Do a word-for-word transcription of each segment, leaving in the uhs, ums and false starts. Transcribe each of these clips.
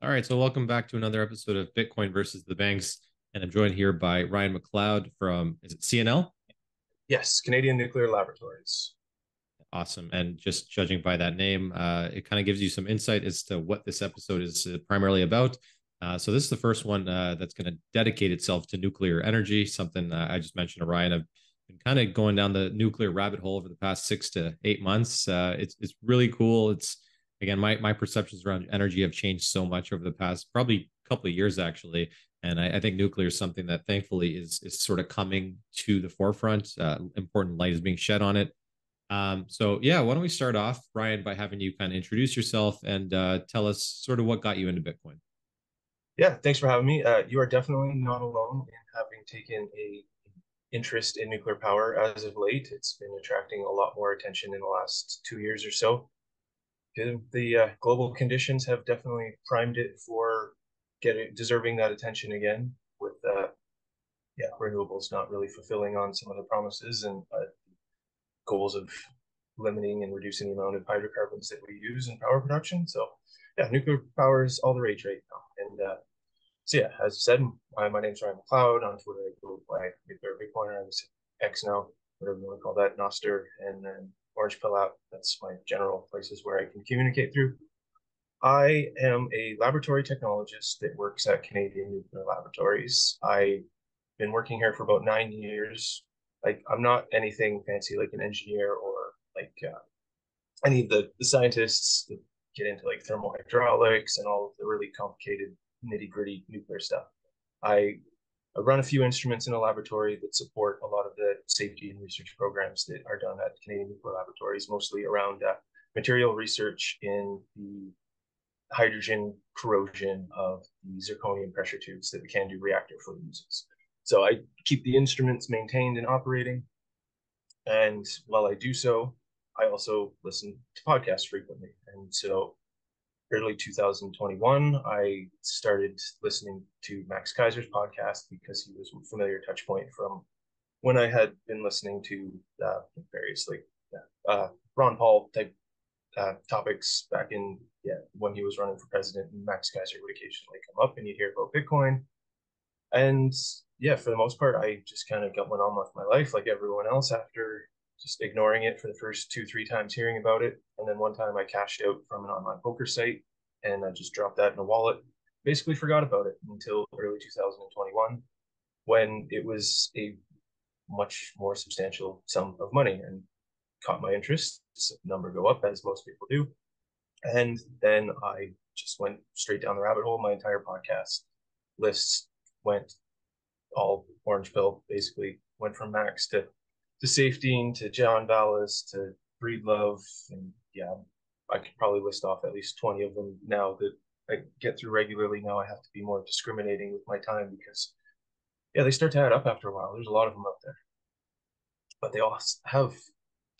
All right, so welcome back to another episode of Bitcoin Versus the Banks, and I'm joined here by Ryan MacLeod from, is it C N L? Yes, Canadian Nuclear Laboratories. Awesome, and just judging by that name, uh, it kind of gives you some insight as to what this episode is primarily about. Uh, so this is the first one uh, that's going to dedicate itself to nuclear energy, something uh, I just mentioned to Ryan. I've been kind of going down the nuclear rabbit hole over the past six to eight months. Uh, it's it's really cool. It's Again, my, my perceptions around energy have changed so much over the past probably couple of years, actually. And I, I think nuclear is something that thankfully is is sort of coming to the forefront. Uh, important light is being shed on it. Um, so yeah, why don't we start off, Ryan, by having you kind of introduce yourself and uh, tell us sort of what got you into Bitcoin. Yeah, thanks for having me. Uh, you are definitely not alone in having taken a interest in nuclear power as of late. It's been attracting a lot more attention in the last two years or so. The uh, global conditions have definitely primed it for getting deserving that attention again. With uh, yeah, renewables not really fulfilling on some of the promises and uh, goals of limiting and reducing the amount of hydrocarbons that we use in power production. So yeah, nuclear power is all the rage right now. And uh, so yeah, as I said, my, my name's Ryan MacLeod. On Twitter, I go by Nuclear Bitcoiner. I'm X now, whatever you want to call that, Noster, and then Orange Pill App. That's my general places where I can communicate through. I am a laboratory technologist that works at Canadian Nuclear Laboratories. I've been working here for about nine years. Like, I'm not anything fancy like an engineer or like uh, any of the, the scientists that get into like thermal hydraulics and all of the really complicated nitty-gritty nuclear stuff. I, I run a few instruments in a laboratory that support a lot of the safety and research programs that are done at Canadian Nuclear Laboratories, mostly around uh, material research in the hydrogen corrosion of the zirconium pressure tubes that the CANDU reactor fluid uses. So I keep the instruments maintained and operating. And while I do so, I also listen to podcasts frequently. And so early two thousand twenty-one, I started listening to Max Keiser's podcast because he was a familiar touch point from when I had been listening to uh, various like uh, Ron Paul type uh, topics back in yeah when he was running for president. And Max Keiser would occasionally come up and you'd hear about Bitcoin. And yeah, for the most part, I just kind of got went on with my life like everyone else after just ignoring it for the first two, three times hearing about it. And then one time I cashed out from an online poker site and I just dropped that in a wallet, basically forgot about it until early two thousand twenty-one, when it was a much more substantial sum of money and caught my interest. It's a number go up as most people do. And then I just went straight down the rabbit hole. My entire podcast list went all orange pill, basically went from Max to to Safedean, to John Ballas, to Breedlove, and yeah, I could probably list off at least twenty of them now that I get through regularly. Now I have to be more discriminating with my time because, yeah, they start to add up after a while. There's a lot of them out there, but they all have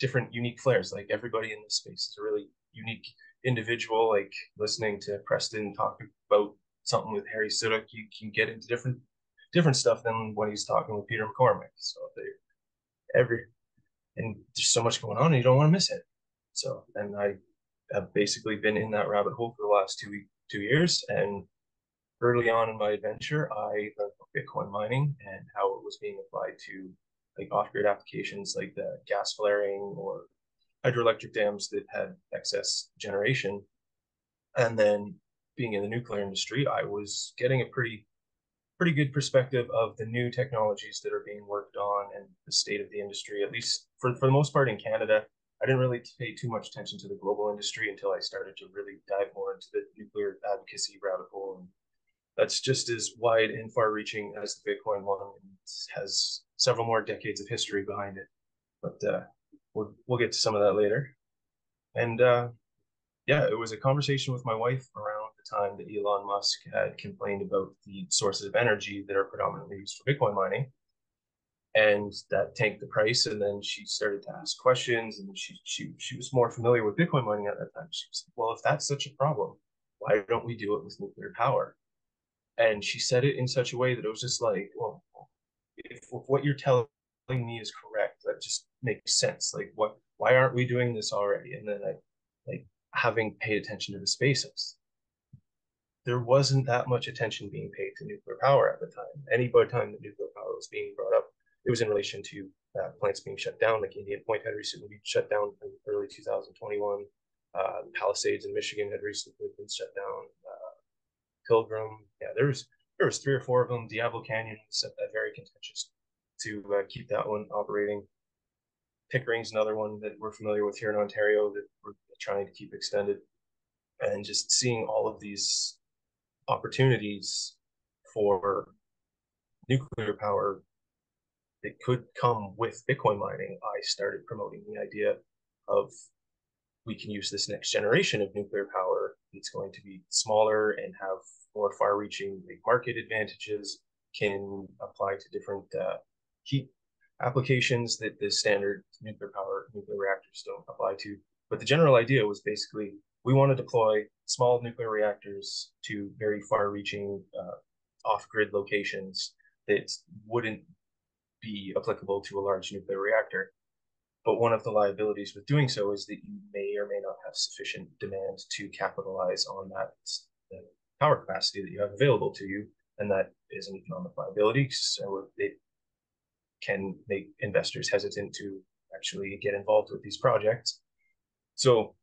different unique flares. Like, everybody in this space is a really unique individual. Like, listening to Preston talk about something with Harry Siddick, you can get into different different stuff than when he's talking with Peter McCormick. So they every and there's so much going on and you don't want to miss it. So, and I have basically been in that rabbit hole for the last two two years. And early on in my adventure, I learned about Bitcoin mining and how it was being applied to like off-grid applications like the gas flaring or hydroelectric dams that had excess generation. And then being in the nuclear industry, I was getting a pretty pretty good perspective of the new technologies that are being worked on and the state of the industry, at least for, for the most part in Canada. I didn't really pay too much attention to the global industry until I started to really dive more into the nuclear advocacy rabbit hole. And that's just as wide and far reaching as the Bitcoin one. It has several more decades of history behind it, but uh, we'll, we'll get to some of that later. And uh, yeah, it was a conversation with my wife around time that Elon Musk had complained about the sources of energy that are predominantly used for Bitcoin mining, and that tanked the price. And then she started to ask questions, and she she she was more familiar with Bitcoin mining at that time. She was like, well, if that's such a problem, why don't we do it with nuclear power? And she said it in such a way that it was just like, well, if, if what you're telling me is correct, that just makes sense. Like, what? Why aren't we doing this already? And then I, like, having paid attention to the spaces, there wasn't that much attention being paid to nuclear power at the time. Any time that nuclear power was being brought up, it was in relation to uh, plants being shut down, like Indian Point had recently been shut down in early two thousand twenty-one. Uh, Palisades in Michigan had recently been shut down. Uh, Pilgrim, yeah, there was there was three or four of them. Diablo Canyon was set that very contentious to uh, keep that one operating. Pickering's another one that we're familiar with here in Ontario that we're trying to keep extended. And just seeing all of these opportunities for nuclear power that could come with Bitcoin mining, I started promoting the idea of we can use this next generation of nuclear power that's going to be smaller and have more far-reaching big market advantages, can apply to different uh, heat applications that the standard nuclear power, nuclear reactors don't apply to. But the general idea was basically, we want to deploy small nuclear reactors to very far-reaching uh, off-grid locations that wouldn't be applicable to a large nuclear reactor. But one of the liabilities with doing so is that you may or may not have sufficient demand to capitalize on that, that power capacity that you have available to you. And that is an economic liability. So it can make investors hesitant to actually get involved with these projects. So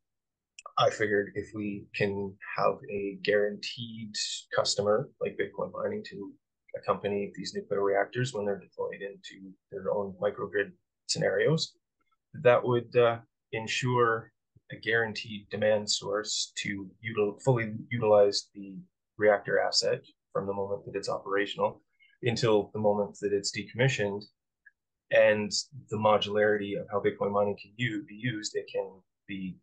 I figured if we can have a guaranteed customer like Bitcoin mining to accompany these nuclear reactors when they're deployed into their own microgrid scenarios, that would uh, ensure a guaranteed demand source to util fully utilize the reactor asset from the moment that it's operational until the moment that it's decommissioned. And the modularity of how Bitcoin mining can u be used, it can be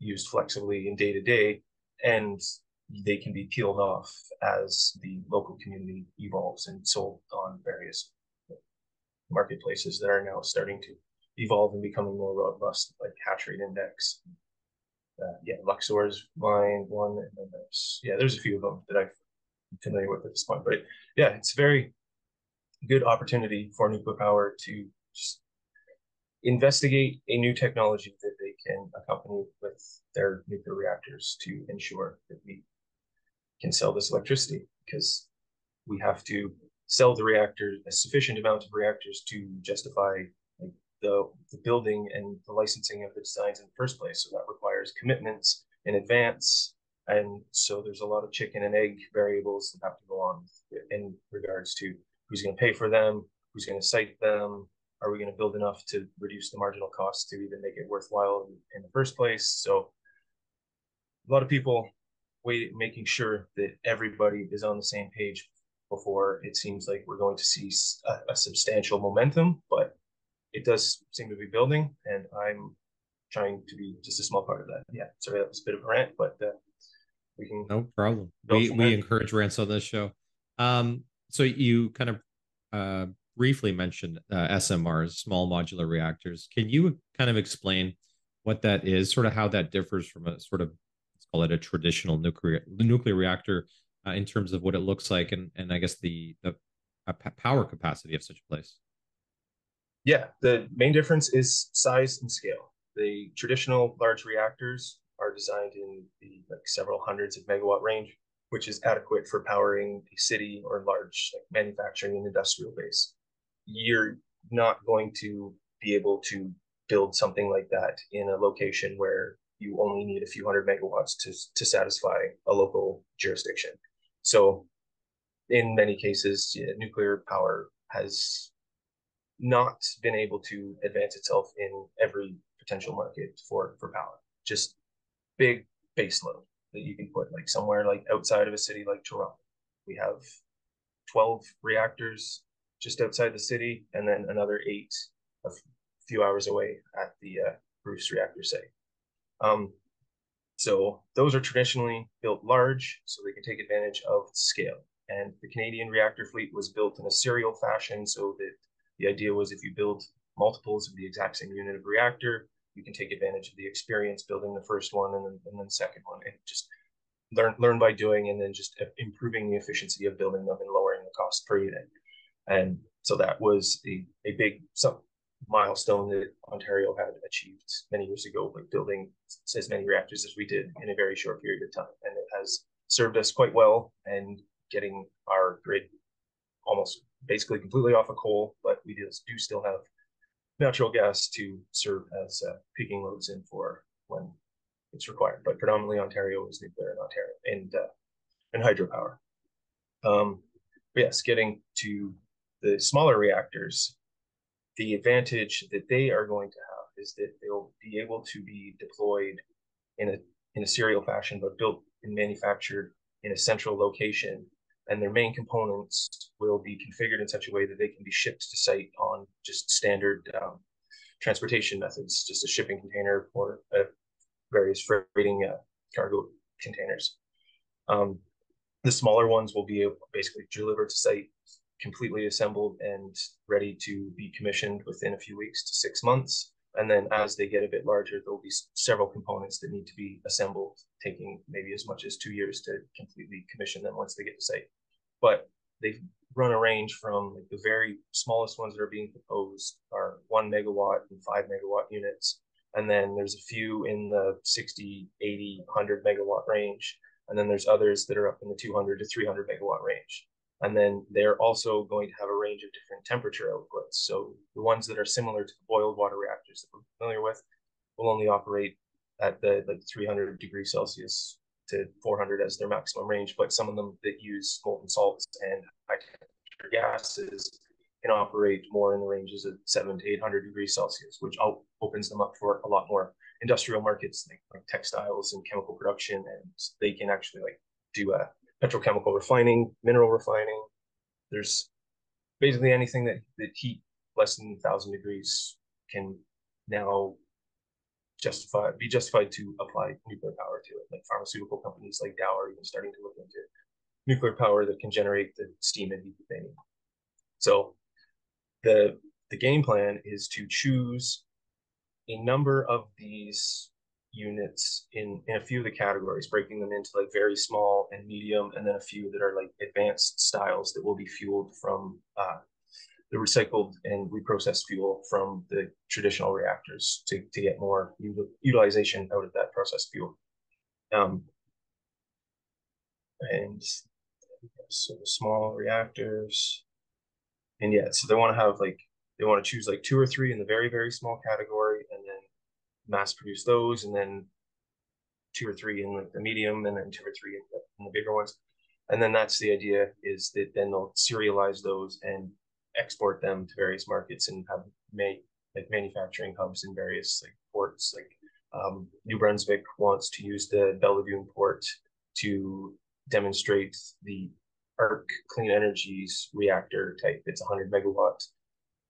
used flexibly in day to day, and they can be peeled off as the local community evolves and sold on various marketplaces that are now starting to evolve and becoming more robust, like Hatch Rate Index. Uh, yeah, Luxor's mine one, and then there's yeah, there's a few of them that I'm familiar with at this point. But it, yeah, it's a very good opportunity for nuclear power to just investigate a new technology that they can accompany with their nuclear reactors to ensure that we can sell this electricity, because we have to sell the reactors, a sufficient amount of reactors to justify like, the, the building and the licensing of the designs in the first place. So that requires commitments in advance. And so there's a lot of chicken and egg variables that have to go on in regards to who's going to pay for them, who's going to site them, are we going to build enough to reduce the marginal cost to even make it worthwhile in the first place? So a lot of people wait, making sure that everybody is on the same page before it seems like we're going to see a, a substantial momentum, but it does seem to be building, and I'm trying to be just a small part of that. Yeah, sorry, that was a bit of a rant, but uh, we can... No problem. We, we encourage rants on this show. Um, so you kind of... Uh, briefly mentioned uh, S M Rs, small modular reactors. Can you kind of explain what that is, sort of how that differs from a sort of, let's call it a traditional nuclear nuclear reactor uh, in terms of what it looks like and, and I guess the, the uh, power capacity of such a place? Yeah, the main difference is size and scale. The traditional large reactors are designed in the like several hundreds of megawatt range, which is adequate for powering a city or large like, manufacturing and industrial base. You're not going to be able to build something like that in a location where you only need a few hundred megawatts to, to satisfy a local jurisdiction. So in many cases, yeah, nuclear power has not been able to advance itself in every potential market for, for power. Just big baseload that you can put like somewhere like outside of a city like Toronto. We have twelve reactors just outside the city, and then another eight a few hours away at the uh, Bruce reactor site. Um, so those are traditionally built large so they can take advantage of scale. And the Canadian reactor fleet was built in a serial fashion so that the idea was if you build multiples of the exact same unit of reactor, you can take advantage of the experience building the first one and then, and then second one, and just learn, learn by doing, and then just improving the efficiency of building them and lowering the cost per unit. And so that was a, a big some milestone that Ontario had achieved many years ago, like building as many reactors as we did in a very short period of time. And it has served us quite well and getting our grid almost basically completely off of coal, but we do, do still have natural gas to serve as uh, peaking loads in for when it's required. But predominantly Ontario is nuclear in Ontario and uh, and hydropower. Um, but yes, getting to the smaller reactors, the advantage that they are going to have is that they'll be able to be deployed in a in a serial fashion, but built and manufactured in a central location, and their main components will be configured in such a way that they can be shipped to site on just standard um, transportation methods, just a shipping container or uh, various freighting uh, cargo containers. Um, the smaller ones will be able to basically deliver to site completely assembled and ready to be commissioned within a few weeks to six months. And then as they get a bit larger, there'll be several components that need to be assembled, taking maybe as much as two years to completely commission them once they get to site. But they run a range from like the very smallest ones that are being proposed are one megawatt and five megawatt units. And then there's a few in the sixty, eighty, one hundred megawatt range. And then there's others that are up in the two hundred to three hundred megawatt range. And then they're also going to have a range of different temperature outputs. So the ones that are similar to the boiled water reactors that we're familiar with will only operate at the like three hundred degrees Celsius to four hundred as their maximum range. But some of them that use molten salts and high temperature gases can operate more in the ranges of seven hundred to eight hundred degrees Celsius, which opens them up for a lot more industrial markets like, like textiles and chemical production. And they can actually like do a petrochemical refining, mineral refining. There's basically anything that, that heat less than one thousand degrees can now justify be justified to apply nuclear power to it. Like pharmaceutical companies like Dow are even starting to look into nuclear power that can generate the steam and heat that they need. So the, the game plan is to choose a number of these units in, in a few of the categories, breaking them into like very small and medium, and then a few that are like advanced styles that will be fueled from uh, the recycled and reprocessed fuel from the traditional reactors to, to get more util utilization out of that processed fuel. Um, and so small reactors, and yeah, so they want to have like, they want to choose like two or three in the very, very small category, and then mass produce those, and then two or three in like the medium, and then two or three in the, in the bigger ones. And then that's the idea, is that then they'll serialize those and export them to various markets and have make like manufacturing hubs in various like ports. Like um, New Brunswick wants to use the Bellevue port to demonstrate the A R C Clean Energy's reactor type. It's one hundred megawatt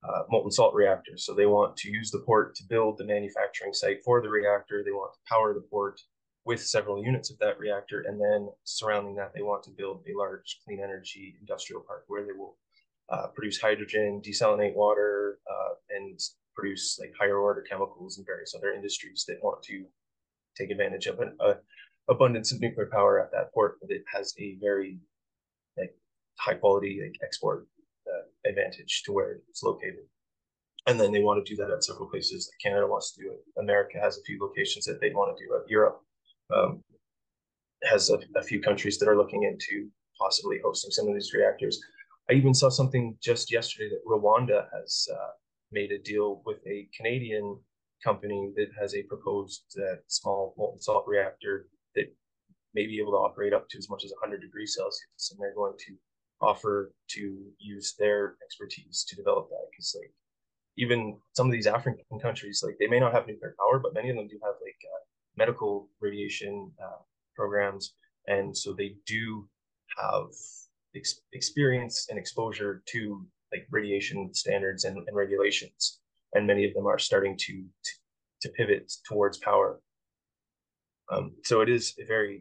Uh, molten salt reactors. So they want to use the port to build the manufacturing site for the reactor. They want to power the port with several units of that reactor. And then surrounding that, they want to build a large clean energy industrial park where they will uh, produce hydrogen, desalinate water, uh, and produce like higher order chemicals and various other industries that want to take advantage of an uh, abundance of nuclear power at that port that has a very like high quality like export Uh, advantage to where it's located. And then they want to do that at several places. Like Canada wants to do it. America has a few locations that they want to do it. Europe um, has a, a few countries that are looking into possibly hosting some of these reactors. I even saw something just yesterday that Rwanda has uh, made a deal with a Canadian company that has a proposed uh, small molten salt reactor that may be able to operate up to as much as one hundred degrees Celsius. And they're going to offer to use their expertise to develop that, because like even some of these African countries, like they may not have nuclear power, but many of them do have like uh, medical radiation uh, programs, and so they do have ex experience and exposure to like radiation standards and, and regulations, and many of them are starting to to, to pivot towards power. Um, so it is very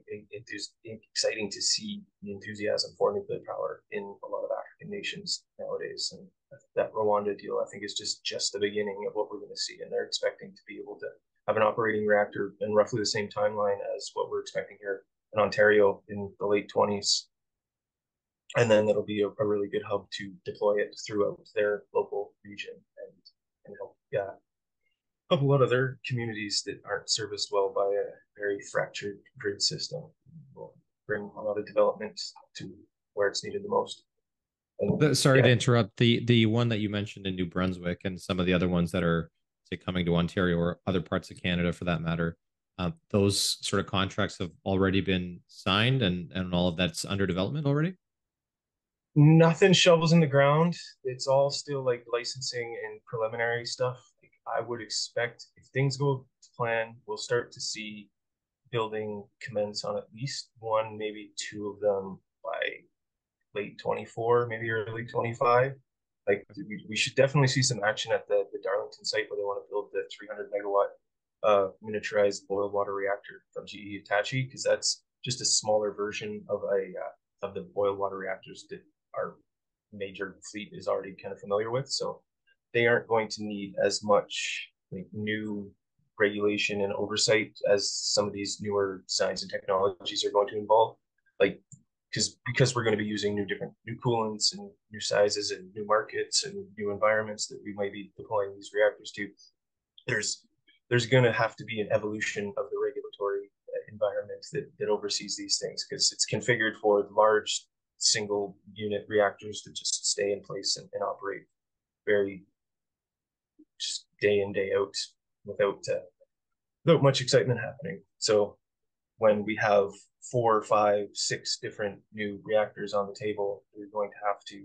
it is exciting to see the enthusiasm for nuclear power in a lot of African nations nowadays. And that Rwanda deal, I think, is just, just the beginning of what we're going to see. And they're expecting to be able to have an operating reactor in roughly the same timeline as what we're expecting here in Ontario in the late twenties. And then that'll be a, a really good hub to deploy it throughout their local region and, and help yeah. a couple of other communities that aren't serviced well by a very fractured grid system will bring a lot of developments to where it's needed the most. And, Sorry yeah. to interrupt. The the one that you mentioned in New Brunswick and some of the other ones that are, say, coming to Ontario or other parts of Canada for that matter, um, those sort of contracts have already been signed and, and all of that's under development already? Nothing shovels in the ground. It's all still like licensing and preliminary stuff. Like, I would expect if things go to plan, we'll start to see building commence on at least one, maybe two of them by late twenty-four, maybe early twenty-five. Like we, we should definitely see some action at the, the Darlington site where they want to build the three hundred megawatt uh, miniaturized boil water reactor from G E Hitachi, because that's just a smaller version of a uh, of the boil water reactors that our major fleet is already kind of familiar with. So they aren't going to need as much like new regulation and oversight as some of these newer science and technologies are going to involve. Like, because because we're going to be using new different new coolants and new sizes and new markets and new environments that we might be deploying these reactors to, there's there's going to have to be an evolution of the regulatory environment that, that oversees these things, because it's configured for large single unit reactors to just stay in place and, and operate very just day in, day out without uh, without much excitement happening. So when we have four, five, six different new reactors on the table, we're going to have to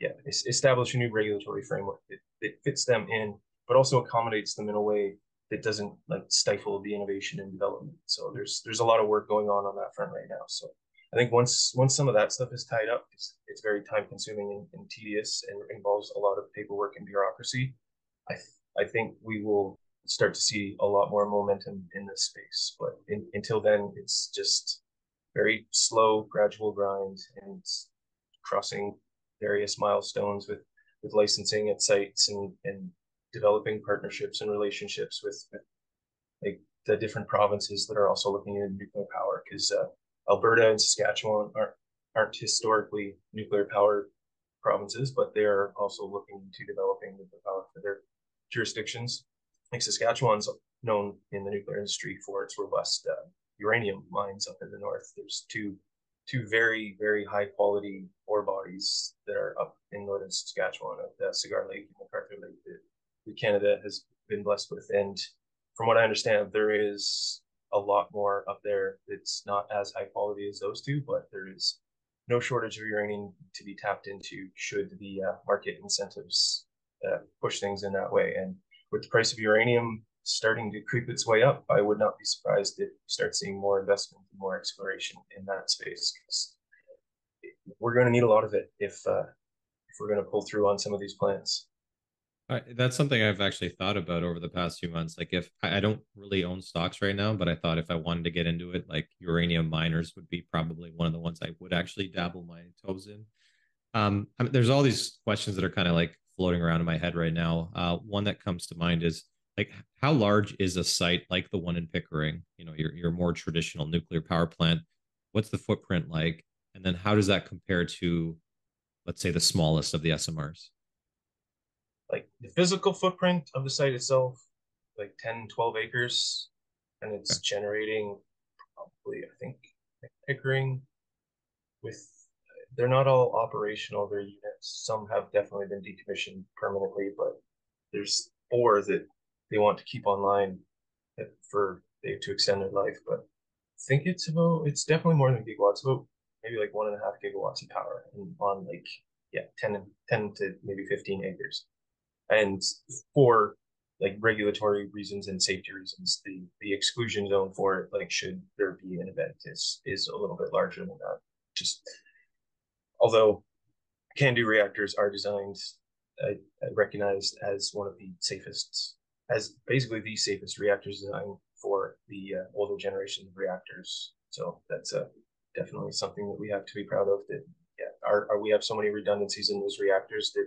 yeah establish a new regulatory framework that, that fits them in, but also accommodates them in a way that doesn't like stifle the innovation and development. So there's there's a lot of work going on on that front right now. So I think once once some of that stuff is tied up, it's, it's very time consuming and, and tedious and involves a lot of paperwork and bureaucracy. I th I think we will start to see a lot more momentum in this space, but in, until then, it's just very slow, gradual grind and crossing various milestones with, with licensing at sites and, and developing partnerships and relationships with, with like the different provinces that are also looking at nuclear power, because uh, Alberta and Saskatchewan aren't, aren't historically nuclear power provinces, but they're also looking to developing nuclear power for their jurisdictions. Like Saskatchewan's known in the nuclear industry for its robust uh, uranium mines up in the north. There's two two very, very high quality ore bodies that are up in northern Saskatchewan, at the Cigar Lake and McArthur Lake, that Canada has been blessed with. And from what I understand, there is a lot more up there that's not as high quality as those two, but there is no shortage of uranium to be tapped into should the uh, market incentives uh, push things in that way. And with the price of uranium starting to creep its way up, I would not be surprised if we start seeing more investment and more exploration in that space, because we're going to need a lot of it if uh, if we're going to pull through on some of these plans. Uh, that's something I've actually thought about over the past few months. Like, if I, I don't really own stocks right now, but I thought if I wanted to get into it, like uranium miners would be probably one of the ones I would actually dabble my toes in. Um, I mean, there's all these questions that are kind of like floating around in my head right now. Uh, one that comes to mind is like, how large is a site like the one in Pickering? You know, your your more traditional nuclear power plant. What's the footprint like, and then how does that compare to, let's say, the smallest of the S M Rs? Like the physical footprint of the site itself, like ten, twelve acres, and it's okay. generating probably, I think, Pickering with, they're not all operational, their units. Some have definitely been decommissioned permanently, but there's four that they want to keep online for they to extend their life. But I think it's about, it's definitely more than gigawatts, about maybe like one and a half gigawatts of power and on like, yeah, ten, ten to maybe fifteen acres. And for like regulatory reasons and safety reasons, the, the exclusion zone for it, like should there be an event, is, is a little bit larger than that. Just, although CANDU reactors are designed, uh, recognized as one of the safest, as basically the safest reactors designed for the uh, older generation of reactors. So that's uh, definitely something that we have to be proud of, that yeah, our, our, we have so many redundancies in those reactors that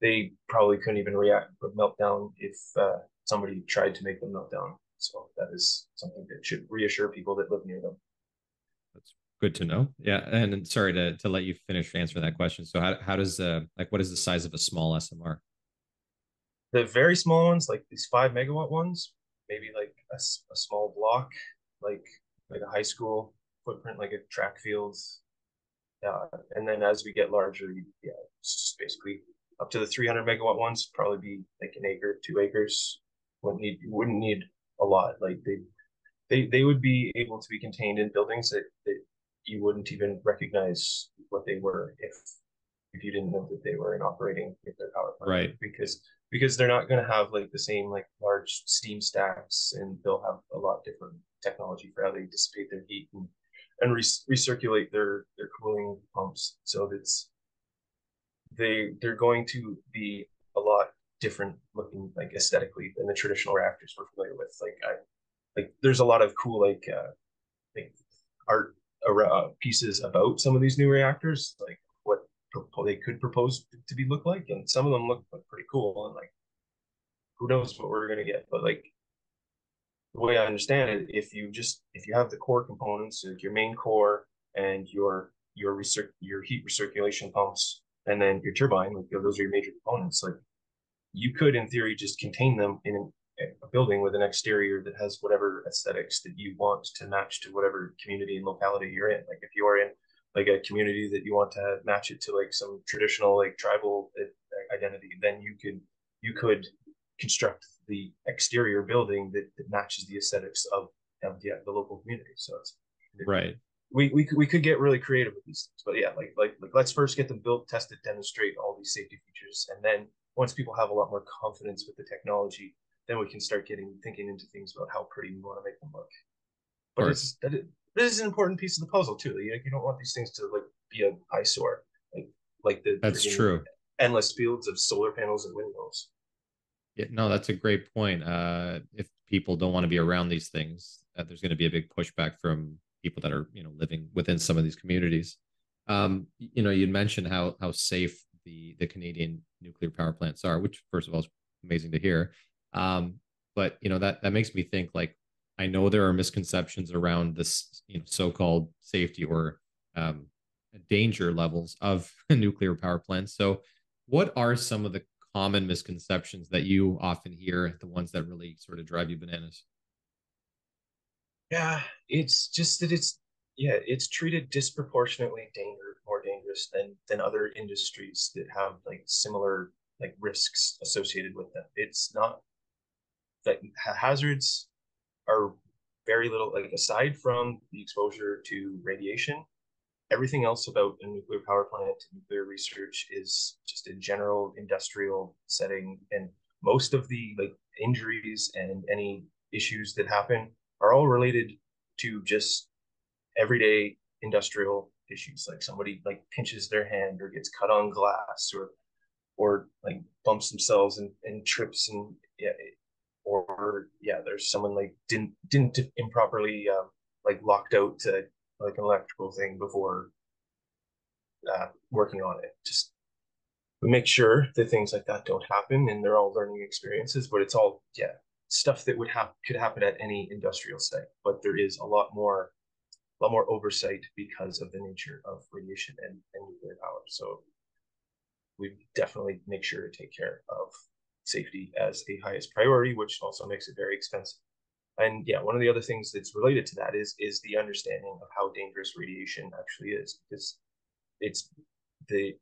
they probably couldn't even react or melt down if uh, somebody tried to make them melt down. So that is something that should reassure people that live near them. That's good to know. Yeah, and, and sorry to to let you finish answering that question. So how how does uh like what is the size of a small S M R? The very small ones, like these five megawatt ones, maybe like a, a small block, like like a high school footprint, like a track fields. Uh, and then as we get larger, yeah, it's basically up to the three hundred megawatt ones, probably be like an acre, two acres. Wouldn't need, wouldn't need a lot. Like they, they, they would be able to be contained in buildings that, that you wouldn't even recognize what they were if if you didn't know that they were in operating nuclear power plant. Right. Because because they're not going to have like the same like large steam stacks, and they'll have a lot different technology for how they dissipate their heat and and rec- recirculate their their cooling pumps. So it's they they're going to be a lot different looking, like aesthetically, than the traditional reactors we're familiar with. Like I like there's a lot of cool like uh like art uh, pieces about some of these new reactors, like what pro- they could propose to be look like, and some of them look pretty cool. And like who knows what we're gonna get, but like the way I understand it, if you just if you have the core components, like your main core and your your recir- your heat recirculation pumps, and then your turbine, like those are your major components. Like you could, in theory, just contain them in a building with an exterior that has whatever aesthetics that you want to match to whatever community and locality you're in. Like if you are in like a community that you want to match it to like some traditional like tribal identity, then you could you could construct the exterior building that, that matches the aesthetics of, of the, the local community. So it's right. We we could, we could get really creative with these things, but yeah, like like like let's first get them built, tested, demonstrate all these safety features, and then once people have a lot more confidence with the technology, then we can start getting thinking into things about how pretty we want to make them look. But it's, that is, this is an important piece of the puzzle too. You, you don't want these things to like be an eyesore, like like the that's true. Endless fields of solar panels and windmills. Yeah, no, that's a great point. Uh, if people don't want to be around these things, uh, there's going to be a big pushback from people that are, you know, living within some of these communities. Um, you know, you mentioned how how safe the the Canadian nuclear power plants are, which first of all is amazing to hear. Um, but you know, that that makes me think, like, I know there are misconceptions around this, you know, so-called safety or um, danger levels of nuclear power plants. So what are some of the common misconceptions that you often hear, the ones that really sort of drive you bananas? Yeah, it's just that it's, yeah, it's treated disproportionately danger, more dangerous than than other industries that have like similar like risks associated with them. It's not that hazards are very little, like aside from the exposure to radiation, everything else about a nuclear power plant, nuclear research is just a general industrial setting. And most of the like injuries and any issues that happen are all related to just everyday industrial issues. Like somebody like pinches their hand or gets cut on glass or or like bumps themselves and, and trips and yeah, or yeah, there's someone like didn't didn't improperly uh, like locked out to like an electrical thing before uh, working on it. Just we make sure that things like that don't happen, and they're all learning experiences. But it's all yeah stuff that would have could happen at any industrial site. But there is a lot more a lot more oversight because of the nature of radiation and, and nuclear power. So we definitely make sure to take care of safety as the highest priority, which also makes it very expensive. And yeah, one of the other things that's related to that is is the understanding of how dangerous radiation actually is, because it's the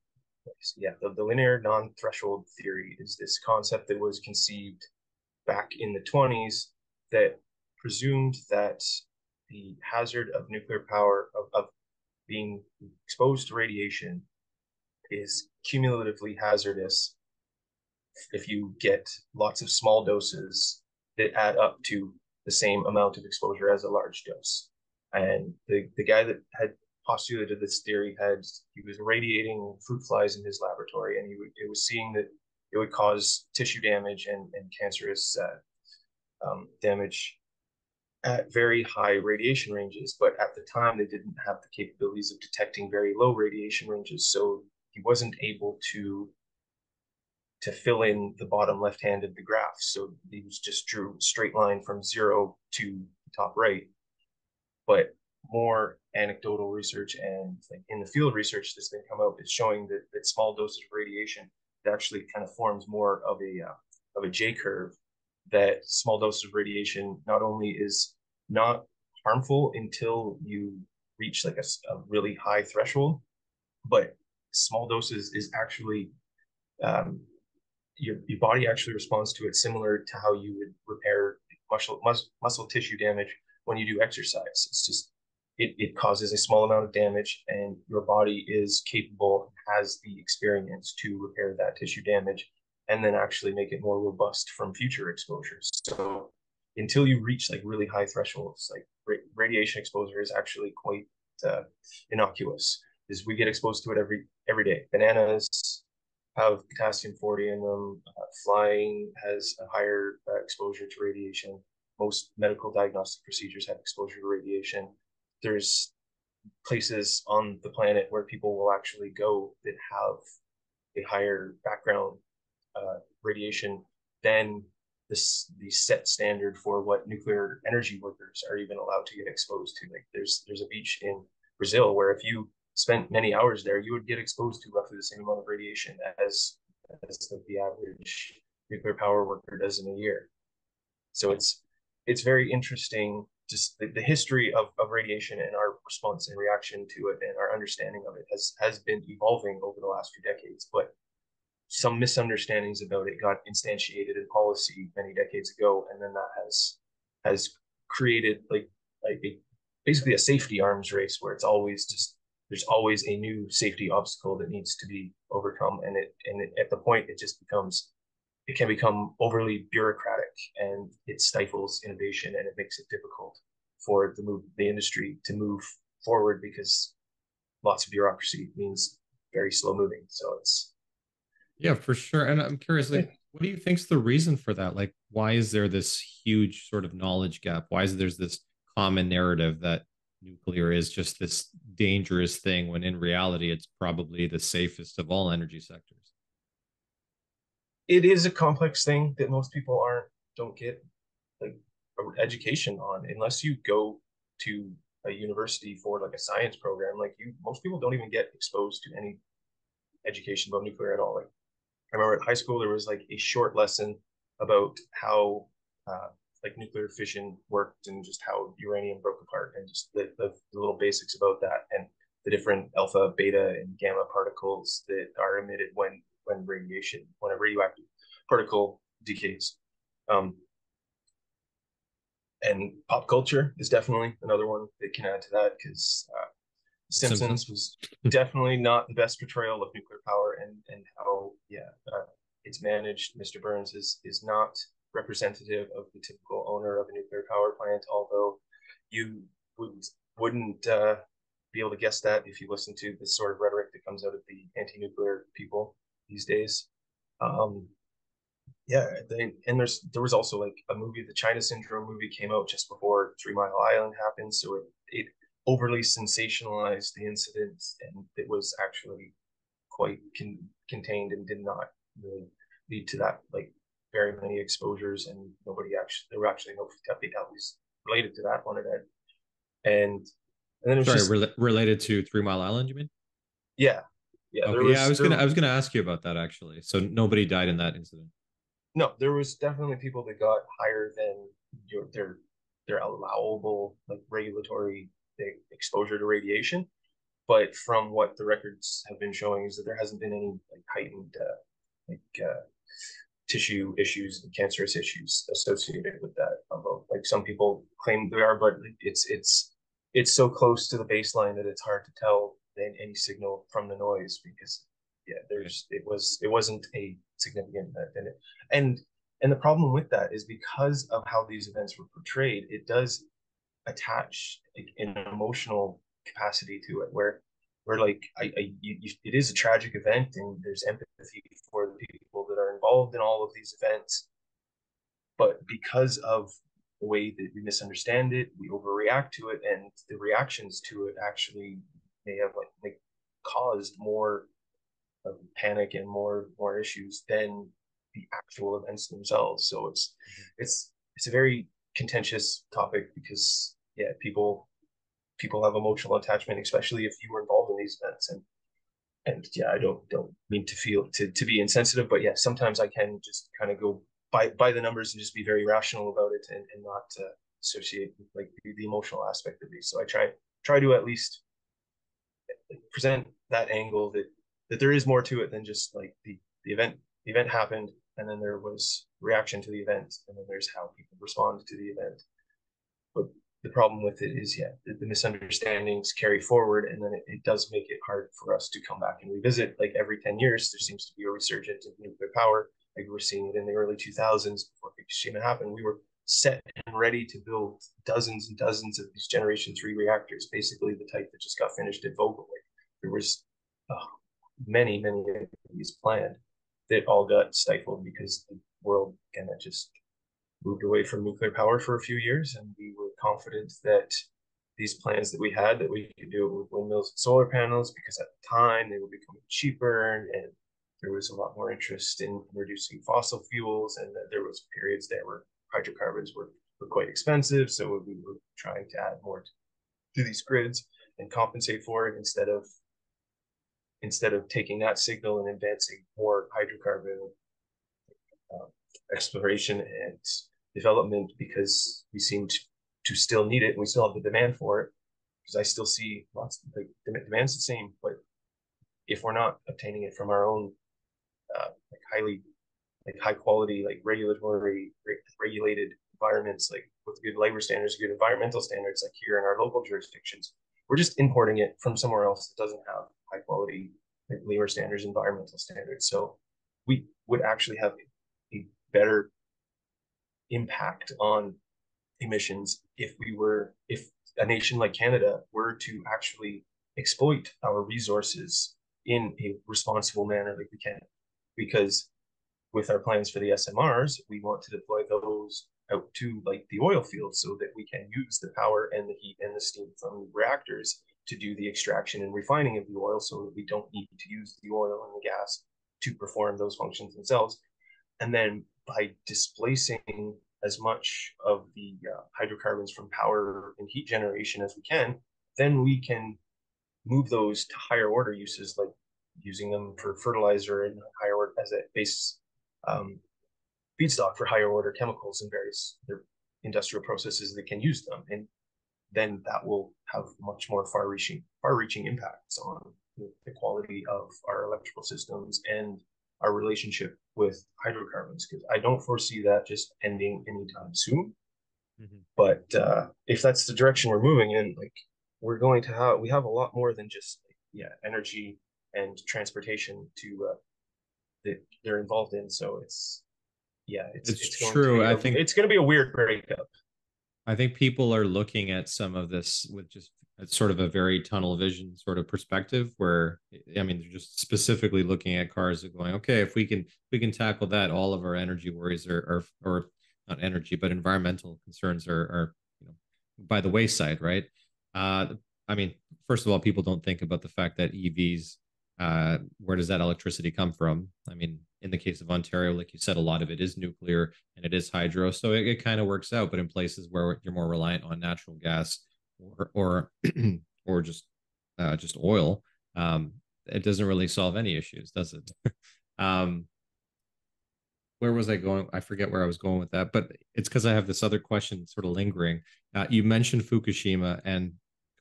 yeah the, the linear non-threshold theory is this concept that was conceived back in the twenties that presumed that the hazard of nuclear power of, of being exposed to radiation is cumulatively hazardous if you get lots of small doses that add up to the same amount of exposure as a large dose. And the, the guy that had postulated this theory had, he was irradiating fruit flies in his laboratory, and he w- it was seeing that it would cause tissue damage and, and cancerous uh, um, damage at very high radiation ranges. But at the time, they didn't have the capabilities of detecting very low radiation ranges. So he wasn't able to to fill in the bottom left hand of the graph. So he was just drew a straight line from zero to the top right. But more anecdotal research and like in the field research that's been come out is showing that, that small doses of radiation, it actually kind of forms more of a uh, of a J curve, that small doses of radiation not only is not harmful until you reach like a, a really high threshold, but small doses is actually, um, your, your body actually responds to it similar to how you would repair muscle, mus- muscle tissue damage when you do exercise. It's just, it, it causes a small amount of damage, and your body is capable, has the experience to repair that tissue damage and then actually make it more robust from future exposures. So until you reach like really high thresholds, like ra- radiation exposure is actually quite uh, innocuous, is we get exposed to it every every day. Bananas have potassium forty in them. Uh, flying has a higher uh, exposure to radiation. Most medical diagnostic procedures have exposure to radiation. There's places on the planet where people will actually go that have a higher background uh, radiation than this, the set standard for what nuclear energy workers are even allowed to get exposed to. Like there's there's a beach in Brazil where if you spent many hours there, you would get exposed to roughly the same amount of radiation as, as the, the average nuclear power worker does in a year. So it's it's very interesting, just the, the history of, of radiation and our response and reaction to it and our understanding of it has, has been evolving over the last few decades, but some misunderstandings about it got instantiated in policy many decades ago, and then that has has created like, like a, basically a safety arms race where it's always just, there's always a new safety obstacle that needs to be overcome. And it, and it, at the point, it just becomes, it can become overly bureaucratic, and it stifles innovation, and it makes it difficult for the move, the industry to move forward, because lots of bureaucracy means very slow moving. So it's. Yeah, for sure. And I'm curious, like, what do you think's the reason for that? Like, why is there this huge sort of knowledge gap? Why is there this common narrative that nuclear is just this dangerous thing when in reality it's probably the safest of all energy sectors? It is a complex thing that most people aren't don't get like education on, unless you go to a university for like a science program. Like you, most people don't even get exposed to any education about nuclear at all. Like I remember at high school there was like a short lesson about how uh, like nuclear fission worked and just how uranium broke apart and just the, the, the little basics about that and the different alpha, beta, and gamma particles that are emitted when when radiation, when a radioactive particle decays. Um, and pop culture is definitely another one that can add to that, because uh, Simpsons, Simpsons was definitely not the best portrayal of nuclear power and and how yeah uh, it's managed. Mister Burns is is not representative of the typical owner of a nuclear power plant, although you wouldn't, wouldn't uh, be able to guess that if you listen to the sort of rhetoric that comes out of the anti-nuclear people these days. Um, yeah, they, and there's there was also like a movie, the China Syndrome movie came out just before Three Mile Island happened, so it, it overly sensationalized the incident, and it was actually quite con- contained and did not really lead to that, like, very many exposures, and nobody actually, there were actually no fatalities related to that one event. And and then it was sorry, just, re- related to Three Mile Island, you mean? Yeah, yeah. Okay, there was, yeah, I was there, gonna, I was gonna ask you about that actually. So nobody died in that incident. No, there was definitely people that got higher than your, their their allowable like regulatory exposure to radiation, but from what the records have been showing is that there hasn't been any like heightened uh, like. Uh, tissue issues and cancerous issues associated with that. Although, like some people claim they are, but it's it's it's so close to the baseline that it's hard to tell any signal from the noise, because yeah, there's it was it wasn't a significant event, and and and the problem with that is because of how these events were portrayed, it does attach like, an emotional capacity to it, where where like I, I you, it is a tragic event, and there's empathy for the people that are involved in all of these events, but because of the way that we misunderstand it, we overreact to it, and the reactions to it actually may have like, like caused more uh, panic and more more issues than the actual events themselves. So it's it's it's a very contentious topic, because yeah, people. People have emotional attachment, especially if you were involved in these events. And and yeah, I don't don't mean to feel to, to be insensitive, but yeah, sometimes I can just kind of go by by the numbers and just be very rational about it, and, and not uh, associate with, like the, the emotional aspect of these. So I try try to at least present that angle that that there is more to it than just like the the event the event happened, and then there was reaction to the event, and then there's how people responded to the event. But the problem with it is, yeah, the, the misunderstandings carry forward, and then it, it does make it hard for us to come back and revisit. Like every ten years, there seems to be a resurgence of nuclear power. Like we were seeing it in the early two thousands before Fukushima happened. We were set and ready to build dozens and dozens of these Generation three reactors, basically the type that just got finished at Vogtle. There was oh, many, many of these planned that all got stifled because the world kind of just moved away from nuclear power for a few years, and we were confident that these plans that we had, that we could do it with windmills and solar panels, because at the time they were becoming cheaper, and there was a lot more interest in reducing fossil fuels, and that there was periods there where hydrocarbons were, were quite expensive, so we were trying to add more to these grids and compensate for it instead of instead of taking that signal and advancing more hydrocarbon um, exploration and development, because we seem to, to still need it. We still have the demand for it, because I still see lots of the like, demand's the same, but if we're not obtaining it from our own uh, like highly like high quality, like regulatory re- regulated environments, like with good labor standards, good environmental standards, like here in our local jurisdictions, we're just importing it from somewhere else that doesn't have high quality like labor standards, environmental standards. So we would actually have a better impact on emissions if we were, if a nation like Canada were to actually exploit our resources in a responsible manner like we can. Because with our plans for the S M Rs, we want to deploy those out to like the oil fields so that we can use the power and the heat and the steam from the reactors to do the extraction and refining of the oil, so that we don't need to use the oil and the gas to perform those functions themselves. And then by displacing as much of the uh, hydrocarbons from power and heat generation as we can, then we can move those to higher order uses, like using them for fertilizer and higher order as a base um, feedstock for higher order chemicals and various industrial processes that can use them. And then that will have much more far-reaching far-reaching impacts on the quality of our electrical systems and our relationship with hydrocarbons, because I don't foresee that just ending anytime soon. Mm-hmm. But uh, if that's the direction we're moving in, like we're going to have, we have a lot more than just yeah energy and transportation to uh, that they're involved in. So it's yeah, it's, it's, it's going true. To be, I think it's going to be a weird breakup. I think people are looking at some of this with just sort of a very tunnel vision sort of perspective, where, I mean, they're just specifically looking at cars and going, okay, if we can, if we can tackle that, all of our energy worries are, are, or not energy, but environmental concerns are, are, you know, by the wayside. Right. Uh, I mean, first of all, people don't think about the fact that E Vs, uh, where does that electricity come from? I mean, in the case of Ontario, like you said, a lot of it is nuclear and it is hydro. So it, it kind of works out, but in places where you're more reliant on natural gas or, or, or just, uh, just oil, um, it doesn't really solve any issues, does it? um, where was I going? I forget where I was going with that, but it's because I have this other question sort of lingering. Uh, you mentioned Fukushima, and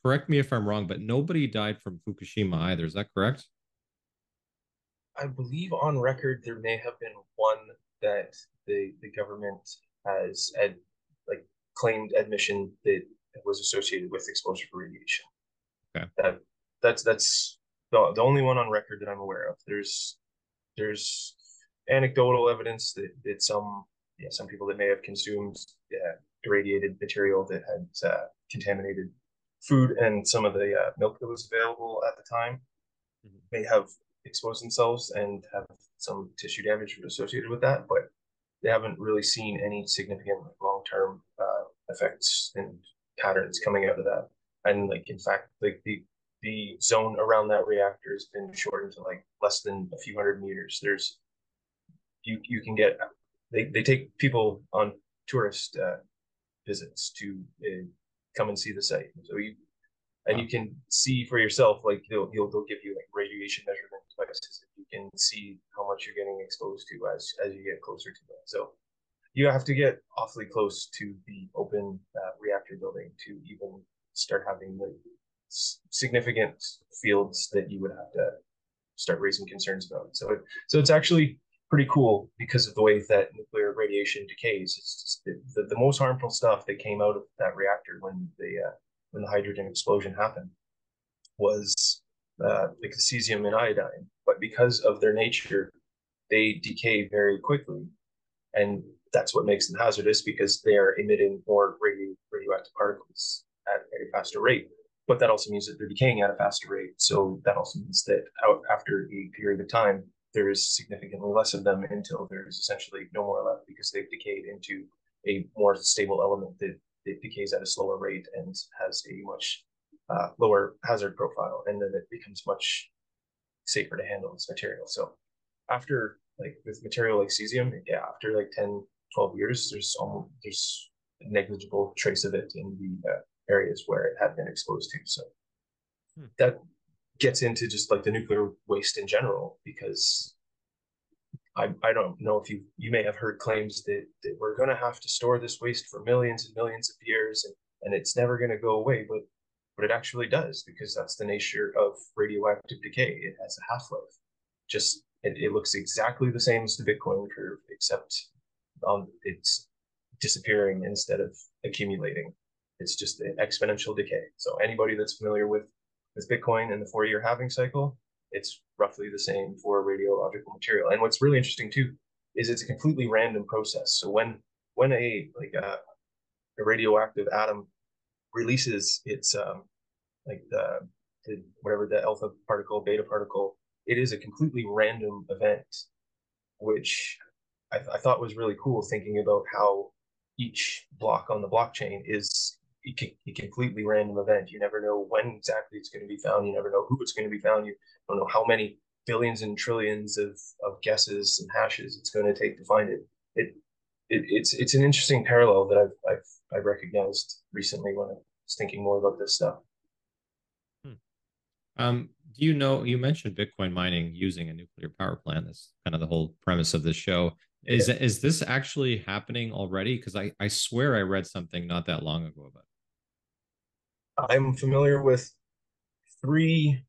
correct me if I'm wrong, but nobody died from Fukushima either. Is that correct? I believe on record there may have been one that the the government has ad, like claimed admission that was associated with exposure to radiation. Okay, that that's that's the, the only one on record that I'm aware of. There's there's anecdotal evidence that, that some yeah some people that may have consumed yeah, irradiated material that had uh, contaminated food and some of the uh, milk that was available at the time mm-hmm. may have expose themselves and have some tissue damage associated with that, but they haven't really seen any significant long-term uh, effects and patterns coming out of that. And like, in fact, like the the zone around that reactor has been shortened to like less than a few hundred meters. There's you you can get they they take people on tourist uh, visits to uh, come and see the site. So you and you can see for yourself, like they'll they'll, they'll give you like radiation measurement devices. You can see how much you're getting exposed to as as you get closer to that. So you have to get awfully close to the open uh, reactor building to even start having like significant fields that you would have to start raising concerns about. So, it, so it's actually pretty cool because of the way that nuclear radiation decays. It's just the, the, the most harmful stuff that came out of that reactor when the uh, when the hydrogen explosion happened was uh, like the cesium and iodine. But because of their nature, they decay very quickly, and that's what makes them hazardous because they are emitting more radio, radioactive particles at a faster rate. But that also means that they're decaying at a faster rate. So that also means that out after a period of time, there is significantly less of them until there's essentially no more left because they've decayed into a more stable element that, that decays at a slower rate and has a much uh, lower hazard profile. And then it becomes much safer to handle as material. So after, like with material like cesium, yeah, after like ten, twelve years, there's almost, there's a negligible trace of it in the uh, areas where it had been exposed to. So hmm. that gets into just like the nuclear waste in general, because I I don't know if you, you may have heard claims that, that we're going to have to store this waste for millions and millions of years, and, and it's never going to go away, but, but it actually does, because that's the nature of radioactive decay. It has a half-life. Just, it, it looks exactly the same as the Bitcoin curve, except um, it's disappearing instead of accumulating. It's just the exponential decay. So anybody that's familiar with, with Bitcoin and the four-year halving cycle, it's roughly the same for radiological material. And what's really interesting too is it's a completely random process. So when when a like a, a radioactive atom releases its um, like the, the whatever the alpha particle, beta particle, it is a completely random event, which I, th I thought was really cool. Thinking about how each block on the blockchain is a completely random event. You never know when exactly it's going to be found. You never know who it's going to be found. You don't know how many billions and trillions of, of guesses and hashes it's going to take to find it. It, it it's it's an interesting parallel that I've I've I recognized recently when I was thinking more about this stuff. Hmm. Um, do you know? You mentioned Bitcoin mining using a nuclear power plant. That's kind of the whole premise of this show. Is yeah. is this actually happening already? Because I I swear I read something not that long ago about it. I'm familiar with three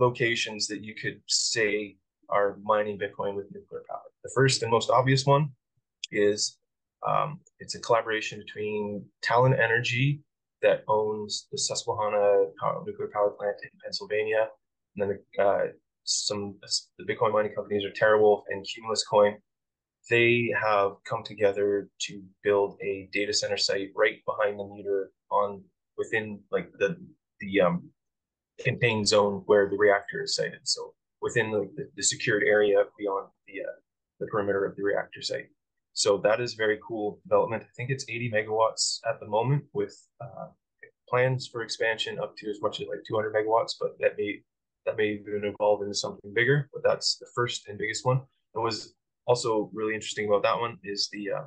locations that you could say are mining Bitcoin with nuclear power. The first and most obvious one is um, it's a collaboration between Talon Energy that owns the Susquehanna power, nuclear power plant in Pennsylvania. And then uh, some the Bitcoin mining companies are TerraWolf and Cumulus Coin. They have come together to build a data center site right behind the meter on within like the the um, contained zone where the reactor is sited, so within the, the, the secured area beyond the uh, the perimeter of the reactor site. So that is very cool development. I think it's eighty megawatts at the moment, with uh, plans for expansion up to as much as like two hundred megawatts, but that may that may even evolve into something bigger. But that's the first and biggest one. And was also really interesting about that one is the uh,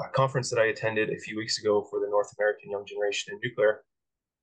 a conference that I attended a few weeks ago for the North American Young Generation in Nuclear.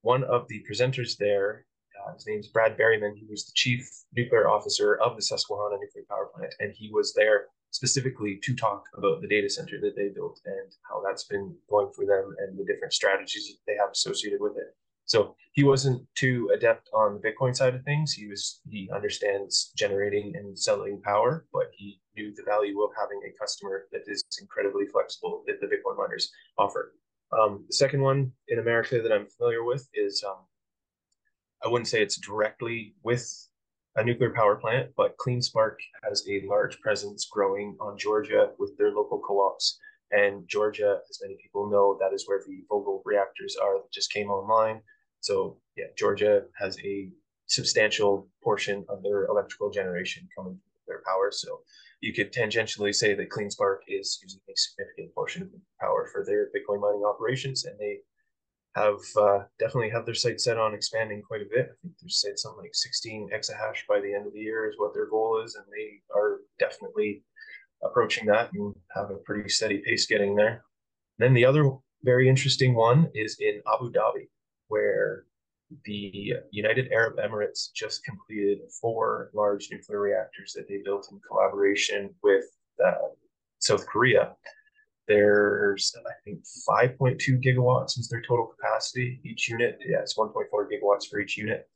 One of the presenters there, uh, his name is Brad Berryman. He was the chief nuclear officer of the Susquehanna nuclear power plant, and he was there specifically to talk about the data center that they built and how that's been going for them and the different strategies that they have associated with it. So he wasn't too adept on the Bitcoin side of things. He was he understands generating and selling power, but he knew the value of having a customer that is incredibly flexible that the Bitcoin miners offer. Um, the second one in America that I'm familiar with is, um, I wouldn't say it's directly with a nuclear power plant, but CleanSpark has a large presence growing on Georgia with their local co-ops. And Georgia, as many people know, that is where the Vogtle reactors are that just came online. So yeah, Georgia has a substantial portion of their electrical generation coming from their power. So you could tangentially say that CleanSpark is using a significant portion of the power for their Bitcoin mining operations. And they have uh, definitely have their sights set on expanding quite a bit. I think they've said something like sixteen exahash by the end of the year is what their goal is. And they are definitely approaching that and have a pretty steady pace getting there. And then the other very interesting one is in Abu Dhabi, where the United Arab Emirates just completed four large nuclear reactors that they built in collaboration with uh, South Korea. There's, I think, five point two gigawatts is their total capacity. Each unit, yeah, it's one point four gigawatts for each unit.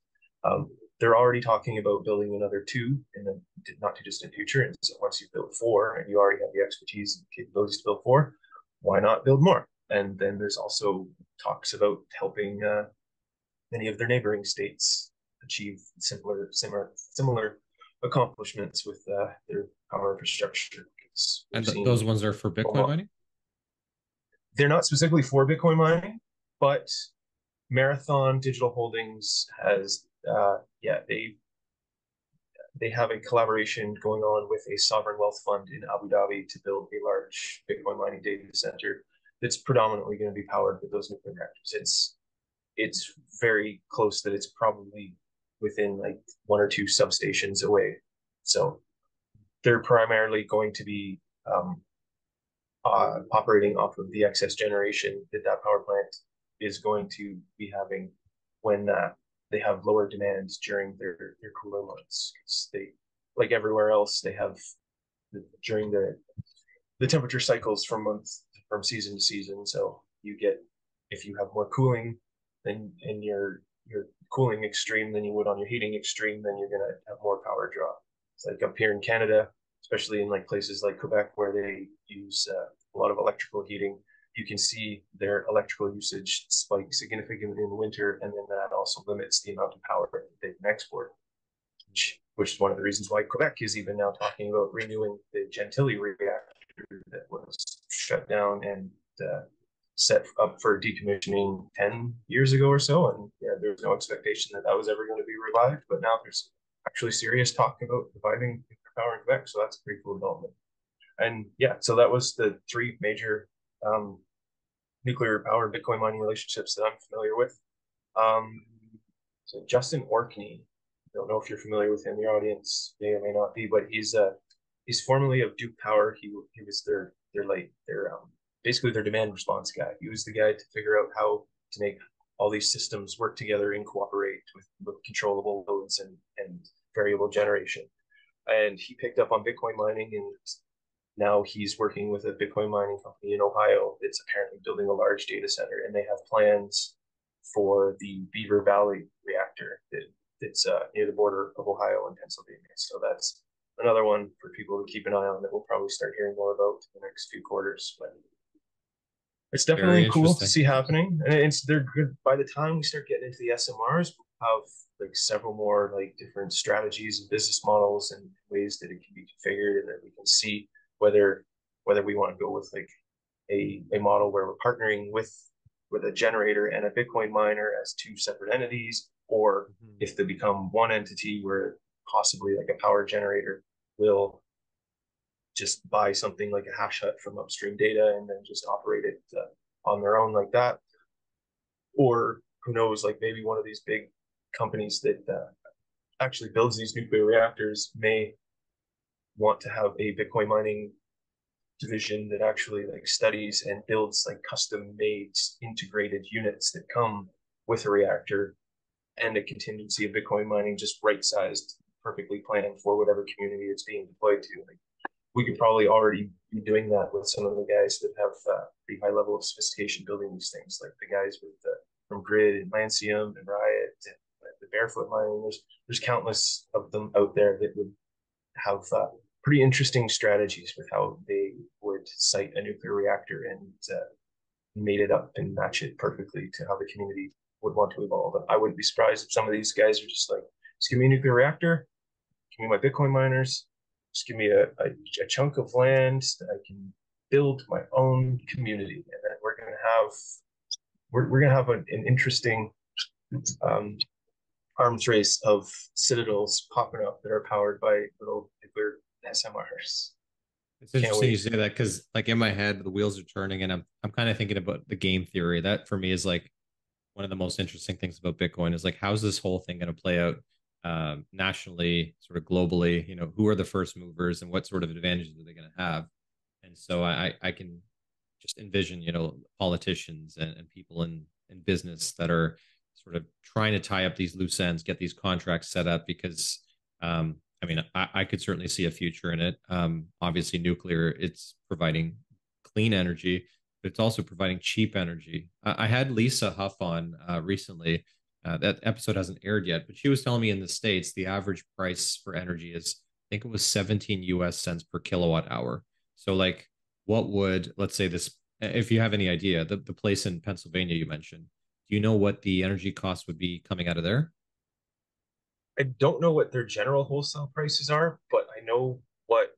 Um, they're already talking about building another two in the not too distant future. And so once you've built four and you already have the expertise and capabilities to build four, why not build more? And then there's also talks about helping uh, many of their neighboring states achieve similar, similar, similar accomplishments with uh, their power infrastructure. And th those ones are for Bitcoin mining? They're not specifically for Bitcoin mining, but Marathon Digital Holdings has, uh, yeah, they they have a collaboration going on with a sovereign wealth fund in Abu Dhabi to build a large Bitcoin mining data center that's predominantly going to be powered with those nuclear reactors. It's, it's very close that it's probably within like one or two substations away. So they're primarily going to be um, uh, operating off of the excess generation that that power plant is going to be having when uh, they have lower demands during their, their cooler months. They, like everywhere else, they have the, during the the temperature cycles from month from season to season. So you get, if you have more cooling than in your your cooling extreme than you would on your heating extreme, then you're gonna have more power draw. It's like up here in Canada, especially in like places like Quebec where they use uh, a lot of electrical heating, you can see their electrical usage spike significantly in the winter, and then that also limits the amount of power that they can export, which, which is one of the reasons why Quebec is even now talking about renewing the Gentilly reactor that was shut down and uh, set up for decommissioning ten years ago or so, and yeah, there was no expectation that that was ever going to be revived, but now there's actually serious talk about providing power in Quebec, so that's a pretty cool development. And yeah, so that was the three major um, nuclear power and Bitcoin mining relationships that I'm familiar with. Um, so Justin Orkney, I don't know if you're familiar with him, your audience may or may not be, but he's uh, he's formerly of Duke Power. He he was their their like their um, basically their demand response guy. He was the guy to figure out how to make all these systems work together and cooperate with, with controllable loads and, and variable generation. And he picked up on Bitcoin mining, and now he's working with a Bitcoin mining company in Ohio that's apparently building a large data center, and they have plans for the Beaver Valley reactor that, that's uh, near the border of Ohio and Pennsylvania. So that's another one for people to keep an eye on that we'll probably start hearing more about in the next few quarters. But it's definitely cool to see happening, and it's they're good. By the time we start getting into the S M Rs, we'll have like several more like different strategies and business models and ways that it can be configured, and that we can see whether whether we want to go with like a a model where we're partnering with with a generator and a Bitcoin miner as two separate entities, or mm-hmm. if they become one entity where possibly like a power generator will just buy something like a hash hut from upstream data and then just operate it uh, on their own like that. Or who knows, like maybe one of these big companies that uh, actually builds these nuclear reactors may want to have a Bitcoin mining division that actually like studies and builds like custom made integrated units that come with a reactor and a contingency of Bitcoin mining just right sized, perfectly planned for whatever community it's being deployed to. Like, we could probably already be doing that with some of the guys that have uh, pretty high level of sophistication building these things, like the guys with uh, from Grid and Lancium and Riot and uh, the Barefoot Mining. There's, there's countless of them out there that would have uh, pretty interesting strategies with how they would site a nuclear reactor and uh, made it up and match it perfectly to how the community would want to evolve. I wouldn't be surprised if some of these guys are just like, just give me a nuclear reactor, give me my Bitcoin miners, just give me a, a, a chunk of land that I can build my own community, and then we're gonna have we're we're gonna have an, an interesting um, arms race of citadels popping up that are powered by little nuclear S M Rs. It's Can't interesting wait. You say that, because like in my head the wheels are turning, and I'm I'm kind of thinking about the game theory. That for me is like one of the most interesting things about Bitcoin is like, how's this whole thing going to play out? Um, nationally, sort of globally, you know, who are the first movers and what sort of advantages are they going to have? And so I, I can just envision, you know, politicians and, and people in, in business that are sort of trying to tie up these loose ends, get these contracts set up, because, um, I mean, I, I could certainly see a future in it. Um, obviously, nuclear, it's providing clean energy, but it's also providing cheap energy. I, I had Lisa Huff on uh, recently. Uh, that episode hasn't aired yet, but she was telling me in the States, the average price for energy is, I think it was seventeen U S cents per kilowatt hour. So like what would, let's say this, if you have any idea, the, the place in Pennsylvania you mentioned, do you know what the energy cost would be coming out of there? I don't know what their general wholesale prices are, but I know what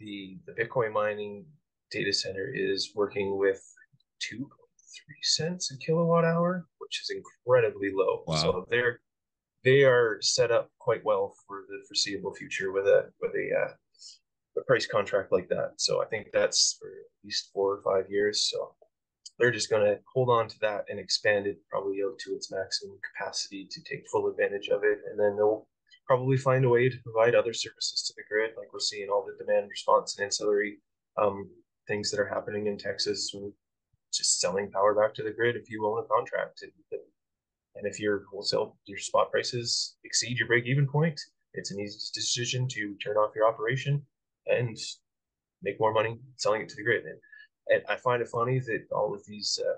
the, the Bitcoin mining data center is working with two point three cents a kilowatt hour, which is incredibly low. Wow. So they're, they are set up quite well for the foreseeable future with a, with a, uh, a price contract like that. So I think that's for at least four or five years. So they're just going to hold on to that and expand it probably out to its maximum capacity to take full advantage of it. And then they'll probably find a way to provide other services to the grid. Like we're seeing all the demand response and ancillary um, things that are happening in Texas, just selling power back to the grid if you own a contract. And, and if your wholesale, your spot prices exceed your break-even point, it's an easy decision to turn off your operation and make more money selling it to the grid. And, and I find it funny that all of these uh,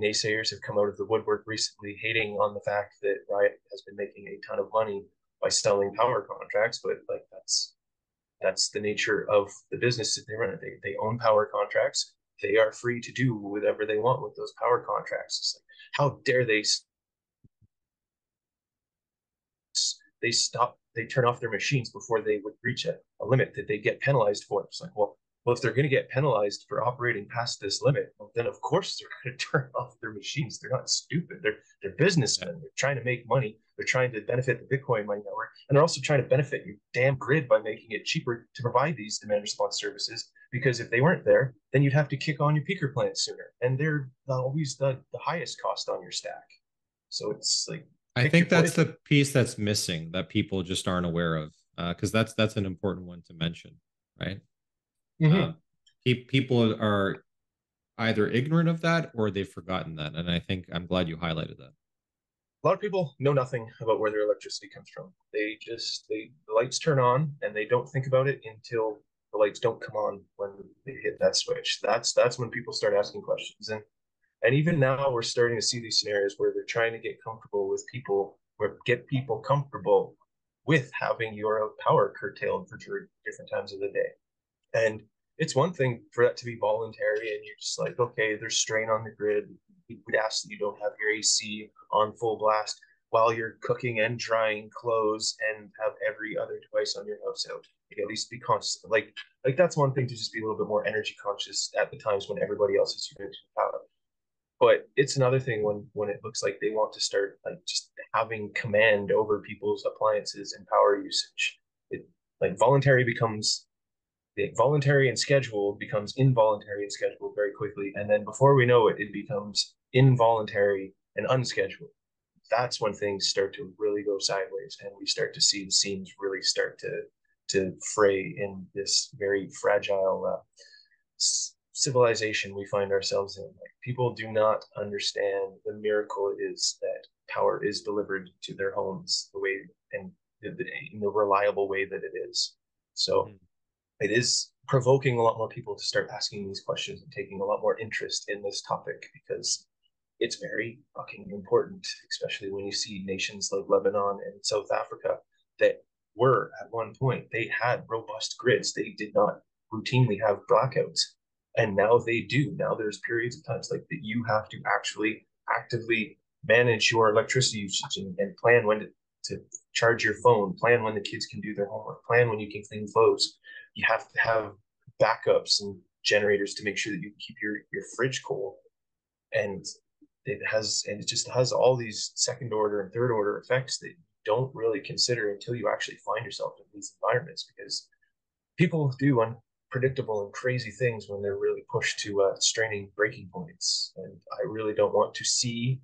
naysayers have come out of the woodwork recently hating on the fact that Riot has been making a ton of money by selling power contracts, but like that's that's the nature of the business that they run. They, they own power contracts. They are free to do whatever they want with those power contracts. It's like, how dare they? They stop, they turn off their machines before they would reach a, a limit that they get penalized for. It's like, well, well, if they're going to get penalized for operating past this limit, well, then of course they're going to turn off their machines. They're not stupid. They're they're businessmen. They're trying to make money. They're trying to benefit the Bitcoin mining network, and they're also trying to benefit your damn grid by making it cheaper to provide these demand response services. Because if they weren't there, then you'd have to kick on your peaker plant sooner, and they're always the the highest cost on your stack. So it's like. I think that's the piece that's missing that people just aren't aware of, because uh, that's that's an important one to mention, right? Mm-hmm. uh, pe- people are either ignorant of that or they've forgotten that, and I think I'm glad you highlighted that. A lot of people know nothing about where their electricity comes from. They just they the lights turn on and they don't think about it until the lights don't come on when they hit that switch. That's that's when people start asking questions. And. And even now we're starting to see these scenarios where they're trying to get comfortable with people, or get people comfortable with having your power curtailed for different times of the day. And it's one thing for that to be voluntary and you're just like, okay, there's strain on the grid. We would ask that you don't have your A C on full blast while you're cooking and drying clothes and have every other device on your house out. Like, at least be conscious. Like, like that's one thing to just be a little bit more energy conscious at the times when everybody else is using power. But it's another thing when, when it looks like they want to start like just having command over people's appliances and power usage. It like voluntary becomes like, voluntary and scheduled becomes involuntary and scheduled very quickly. And then before we know it, it becomes involuntary and unscheduled. That's when things start to really go sideways and we start to see the seams really start to to fray in this very fragile uh, s- civilization we find ourselves in. Like, people do not understand the miracle it is that power is delivered to their homes the way and the, the, in the reliable way that it is. So mm-hmm. It is provoking a lot more people to start asking these questions and taking a lot more interest in this topic, because it's very fucking important, especially when you see nations like Lebanon and South Africa that were at one point, they had robust grids. They did not routinely have blackouts. And now they do. Now there's periods of times like that you have to actually actively manage your electricity usage and, and plan when to, to charge your phone, plan when the kids can do their homework, plan when you can clean clothes. You have to have backups and generators to make sure that you keep your, your fridge cool. And it has, and it just has all these second order and third order effects that you don't really consider until you actually find yourself in these environments, because people do un- predictable and crazy things when they're really pushed to uh, straining breaking points. And I really don't want to see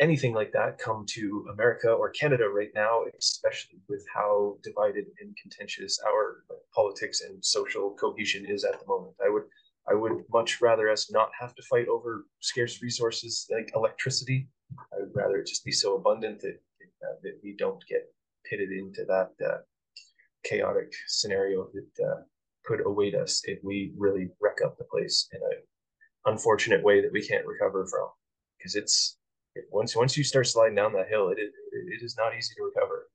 anything like that come to America or Canada right now, especially with how divided and contentious our like, politics and social cohesion is at the moment. I would I would much rather us not have to fight over scarce resources like electricity. I would rather it just be so abundant that, uh, that we don't get pitted into that uh, chaotic scenario that uh, could await us if we really wreck up the place in an unfortunate way that we can't recover from. Because it's it, once once you start sliding down that hill, it it, it is not easy to recover.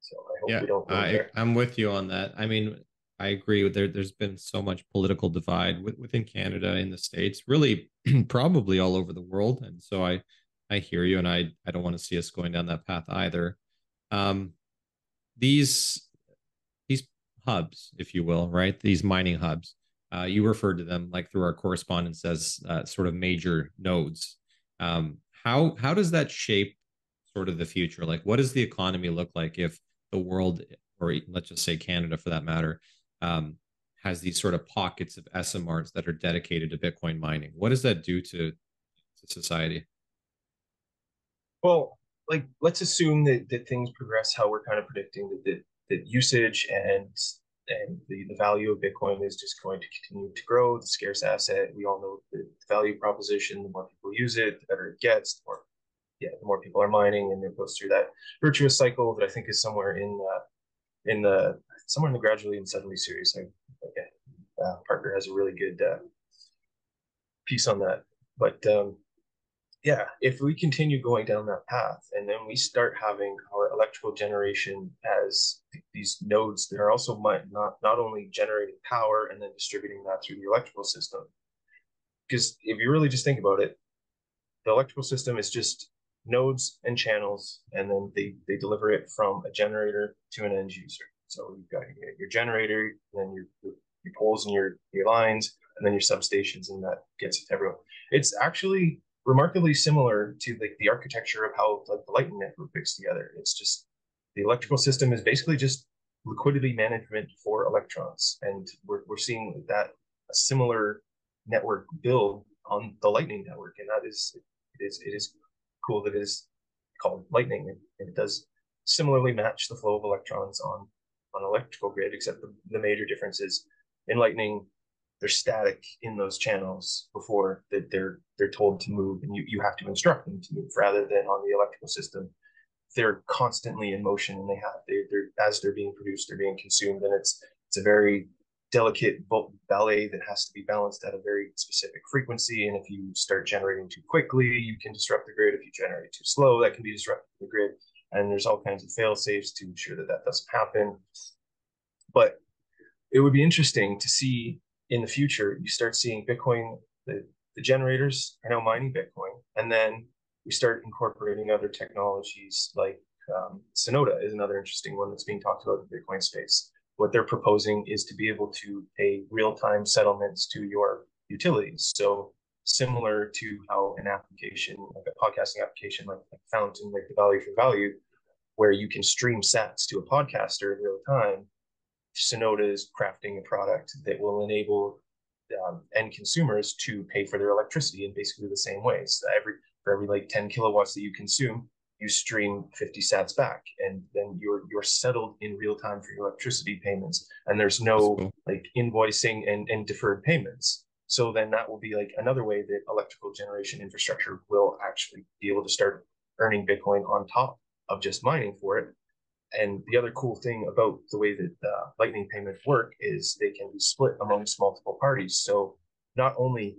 So I hope yeah, we don't. I, I'm with you on that. I mean, I agree. There, there's been so much political divide with, within Canada, in the States, really, probably all over the world. And so I, I hear you, and I, I don't want to see us going down that path either. Um, these, these hubs, if you will, right? These mining hubs. Uh, you referred to them, like through our correspondence, as uh, sort of major nodes. Um, how how does that shape sort of the future? Like, what does the economy look like if the world, or let's just say Canada for that matter, um, has these sort of pockets of S M Rs that are dedicated to Bitcoin mining? What does that do to, to society? Well, like, let's assume that, that things progress how we're kind of predicting, that that, that usage and and the, the value of Bitcoin is just going to continue to grow. The scarce asset, we all know the value proposition, the more people use it, the better it gets, the more, yeah, the more people are mining, and it goes through that virtuous cycle that I think is somewhere in uh, in the somewhere in the Gradually and Suddenly series. I, okay. uh, Parker has a really good uh, piece on that. But um, yeah, if we continue going down that path, and then we start having our electrical generation as th- these nodes that are also might not not only generating power and then distributing that through the electrical system, because if you really just think about it, the electrical system is just nodes and channels, and then they, they deliver it from a generator to an end user. So you've got your, your generator, and then your, your poles and your, your lines, and then your substations, and that gets it to everyone. It's actually remarkably similar to like the, the architecture of how like the Lightning Network fits together. It's just the electrical system is basically just liquidity management for electrons, and we're we're seeing that a similar network build on the Lightning Network, and that is it is it is cool that it is called Lightning, and it does similarly match the flow of electrons on on electrical grid, except the, the major difference is in Lightning, they're static in those channels before that they're they're told to move, and you, you have to instruct them to move, rather than on the electrical system, they're constantly in motion, and they have they, they're as they're being produced, they're being consumed, and it's it's a very delicate ballet that has to be balanced at a very specific frequency. And if you start generating too quickly, you can disrupt the grid. If you generate too slow, that can be disrupting the grid. And there's all kinds of fail safes to ensure that that doesn't happen. But it would be interesting to see in the future, you start seeing Bitcoin, the, the generators are now mining Bitcoin. And then we start incorporating other technologies like um, Sonoda is another interesting one that's being talked about in the Bitcoin space. What they're proposing is to be able to pay real-time settlements to your utilities. So similar to how an application, like a podcasting application, like, like Fountain, like the value for value, where you can stream sats to a podcaster in real time, Sonoda is crafting a product that will enable um, end consumers to pay for their electricity in basically the same way. So every, for every like ten kilowatts that you consume, you stream fifty sats back, and then you're you're settled in real time for your electricity payments. And there's no cool. like invoicing and, and deferred payments. So then that will be like another way that electrical generation infrastructure will actually be able to start earning Bitcoin on top of just mining for it. And the other cool thing about the way that uh, Lightning payments work is they can be split amongst multiple parties. So not only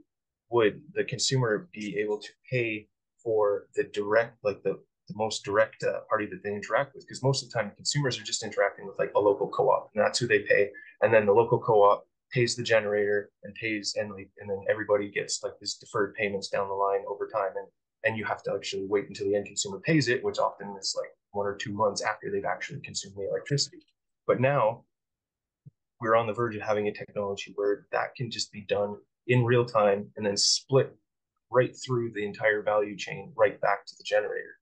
would the consumer be able to pay for the direct, like the the most direct uh, party that they interact with, because most of the time consumers are just interacting with like a local co-op, and that's who they pay. And then the local co-op pays the generator and pays, and like, and then everybody gets like this deferred payments down the line over time. And, and you have to actually wait until the end consumer pays it, which often is like one or two months after they've actually consumed the electricity. But now we're on the verge of having a technology where that can just be done in real time and then split right through the entire value chain, right back to the generator.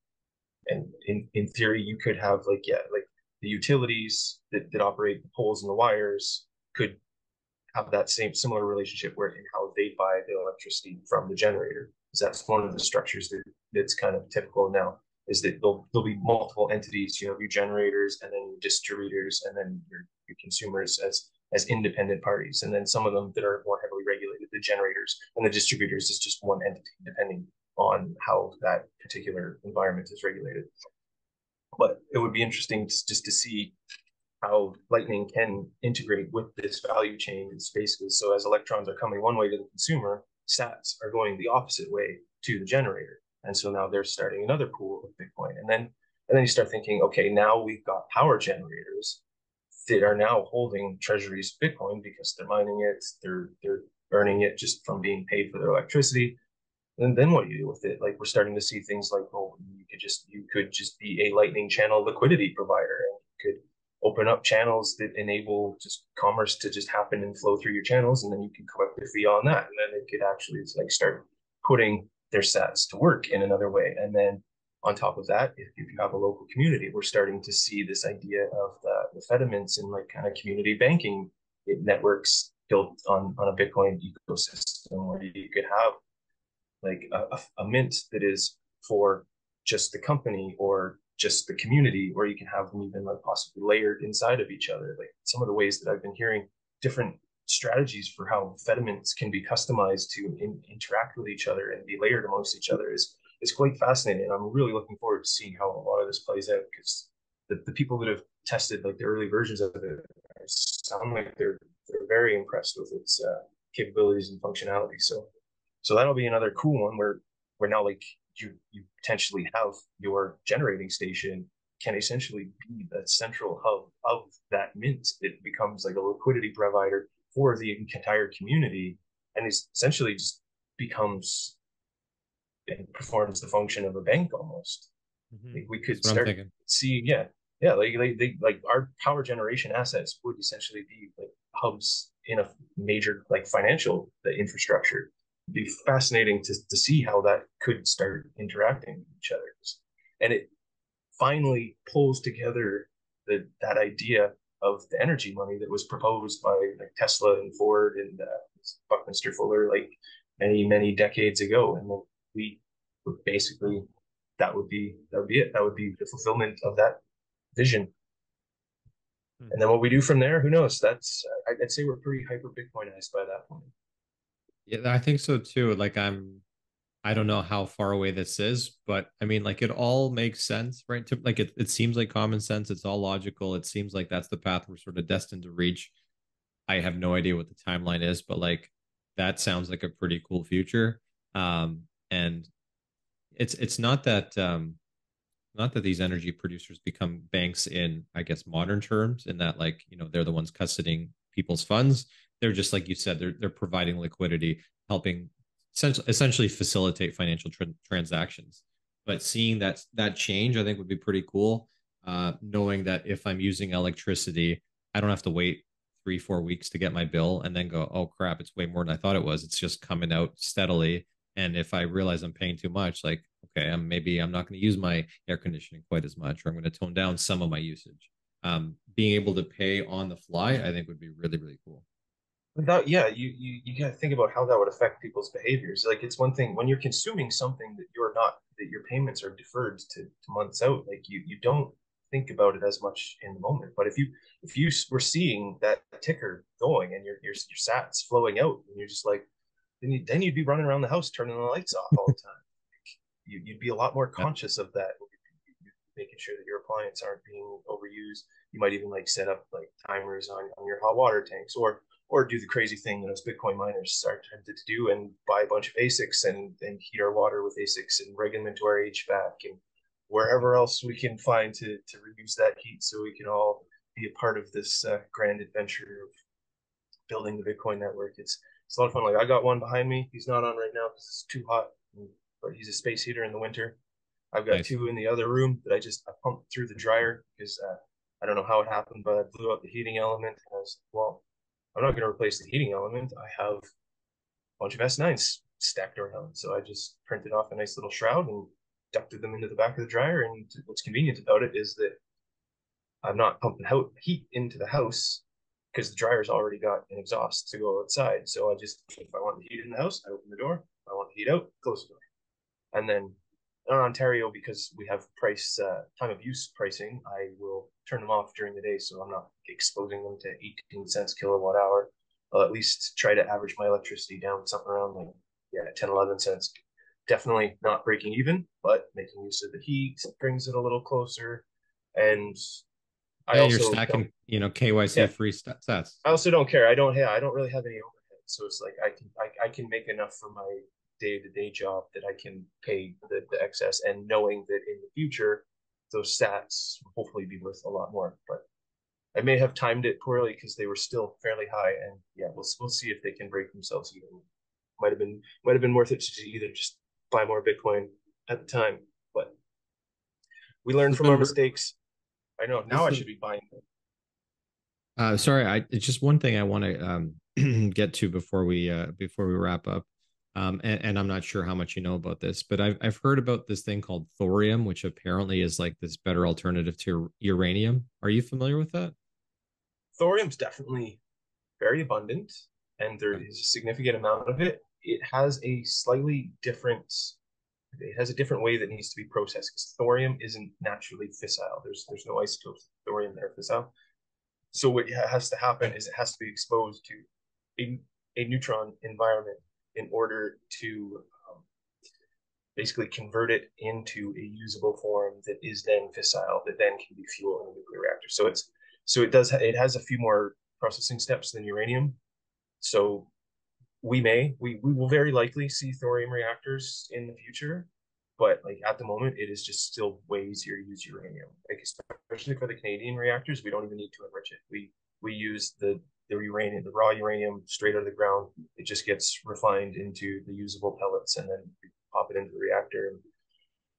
And in, in theory, you could have like, yeah, like the utilities that, that operate the poles and the wires could have that same similar relationship where in how they buy the electricity from the generator. Because that's one of the structures that, that's kind of typical now, is that there'll, there'll be multiple entities. You have your generators, and then your distributors, and then your, your consumers as, as independent parties. And then some of them that are more heavily regulated, the generators and the distributors is just one entity, depending on how that particular environment is regulated. But it would be interesting to, just to see how Lightning can integrate with this value chain in spaces. So as electrons are coming one way to the consumer, sats are going the opposite way to the generator. And so now they're starting another pool of Bitcoin. And then, and then you start thinking, okay, now we've got power generators that are now holding treasuries of Bitcoin because they're mining it, they're they're earning it just from being paid for their electricity. And then what do you do with it? Like, we're starting to see things like, oh, you could just you could just be a Lightning channel liquidity provider, and you could open up channels that enable just commerce to just happen and flow through your channels, and then you can collect a fee on that, and then it could actually like start putting their sats to work in another way. And then on top of that, if, if you have a local community, we're starting to see this idea of the, the fediments and like kind of community banking networks built on on a Bitcoin ecosystem, where you could have like a, a mint that is for just the company or just the community, or you can have them even like possibly layered inside of each other. Like some of the ways that I've been hearing different strategies for how fediments can be customized to in, interact with each other and be layered amongst each other is is quite fascinating. And I'm really looking forward to seeing how a lot of this plays out, because the, the people that have tested like the early versions of it sound like they're they're very impressed with its uh, capabilities and functionality. So so that'll be another cool one where we're now like, You, you potentially have your generating station can essentially be the central hub of that mint. It becomes like a liquidity provider for the entire community, and is essentially just becomes and performs the function of a bank almost. Mm-hmm. Like we could start seeing, yeah, yeah, like they, they, like our power generation assets would essentially be like hubs in a major like financial the infrastructure. Be fascinating to, to see how that could start interacting with each other. And it finally pulls together the, that idea of the energy money that was proposed by like Tesla and Ford and uh, Buckminster Fuller like many, many decades ago. And we would basically, that would be, that would be it. That would be the fulfillment of that vision. Mm-hmm. And then what we do from there, who knows? That's, I'd say we're pretty hyper Bitcoinized by that point. Yeah, I think so too. Like I'm, I don't know how far away this is, but I mean, like it all makes sense, right? To, like it, it seems like common sense. It's all logical. It seems like that's the path we're sort of destined to reach. I have no idea what the timeline is, but like that sounds like a pretty cool future. Um, and it's it's not that um, not that these energy producers become banks in, I guess, modern terms. In that, like you know, they're the ones custodying people's funds. They're just like you said, they're they're providing liquidity, helping essentially facilitate financial tra transactions. But seeing that that change, I think, would be pretty cool. Uh, knowing that if I'm using electricity, I don't have to wait three, four weeks to get my bill and then go, oh, crap, it's way more than I thought it was. It's just coming out steadily. And if I realize I'm paying too much, like, okay, I'm, maybe I'm not going to use my air conditioning quite as much, or I'm going to tone down some of my usage. Um, being able to pay on the fly, I think, would be really, really cool. Without, yeah, you, you, you got to think about how that would affect people's behaviors. Like it's one thing when you're consuming something that you're not, that your payments are deferred to, to months out. Like you, you don't think about it as much in the moment. But if you, if you were seeing that ticker going and your, your, your sats flowing out, and you're just like, then you, then you'd be running around the house, turning the lights off all the time. Like you, you'd be a lot more conscious of that, making sure that your appliances aren't being overused. You might even like set up like timers on, on your hot water tanks, or or do the crazy thing that us Bitcoin miners start tempted to do and buy a bunch of A SICs and, and heat our water with A SICs and rig them into our H V A C and wherever else we can find to, to reduce that heat, so we can all be a part of this uh, grand adventure of building the Bitcoin network. It's, it's a lot of fun. Like I got one behind me. He's not on right now because it's too hot, but he's a space heater in the winter. I've got nice. Two in the other room that I just I pumped through the dryer because uh, I don't know how it happened, but I blew out the heating element. And I was like, well, I'm not going to replace the heating element. I have a bunch of S nines stacked around. So I just printed off a nice little shroud and ducted them into the back of the dryer. And what's convenient about it is that I'm not pumping out heat into the house because the dryer's already got an exhaust to go outside. So I just, if I want the heat in the house, I open the door. If I want the heat out, close the door. And then in Ontario, because we have price uh, time of use pricing, I will turn them off during the day, so I'm not exposing them to eighteen cents kilowatt hour. I'll at least try to average my electricity down something around like yeah, ten, eleven cents. Definitely not breaking even, but making use of the heat brings it a little closer. And I yeah, also you're stacking, you know, K Y C yeah. free stats. I also don't care. I don't have, I don't really have any overhead. So it's like, I can, I, I can make enough for my day to day job that I can pay the, the excess, and knowing that in the future, those stats will hopefully be worth a lot more. But I may have timed it poorly because they were still fairly high, and yeah, we'll we'll see if they can break themselves even. Might have been might have been worth it to either just buy more Bitcoin at the time, but we learned from our mistakes. I know now I should be buying them. Uh, sorry, I it's just one thing I want to um, get to before we uh, before we wrap up. Um, and, and I'm not sure how much you know about this, but I've I've heard about this thing called thorium, which apparently is like this better alternative to uranium. Are you familiar with that? Thorium's definitely very abundant, and there is a significant amount of it. It has a slightly different, it has a different way that needs to be processed, because thorium isn't naturally fissile. There's there's no isotopes of thorium that are fissile. So what has to happen is it has to be exposed to a, a neutron environment in order to um, basically convert it into a usable form that is then fissile, that then can be fuel in a nuclear reactor. So it's so it does it has a few more processing steps than uranium. So we may we we will very likely see thorium reactors in the future, but like at the moment, it is just still way easier to use uranium. Like especially for the Canadian reactors, we don't even need to enrich it. We we use the the uranium, the raw uranium, straight out of the ground. It just gets refined into the usable pellets, and then we pop it into the reactor, and,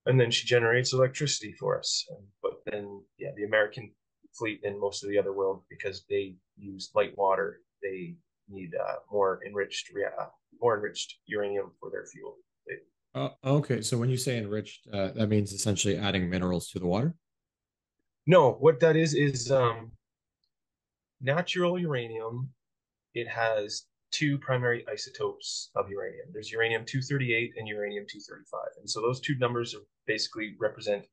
and then she generates electricity for us. And, but then, yeah, the American fleet and most of the other world, because they use light water, they need uh, more enriched, uh, more enriched uranium for their fuel. They, uh, okay, so when you say enriched, uh, that means essentially adding minerals to the water? No, what that is is. Um, Natural uranium, it has two primary isotopes of uranium. There's uranium two thirty-eight and uranium two thirty-five. And so those two numbers are basically represent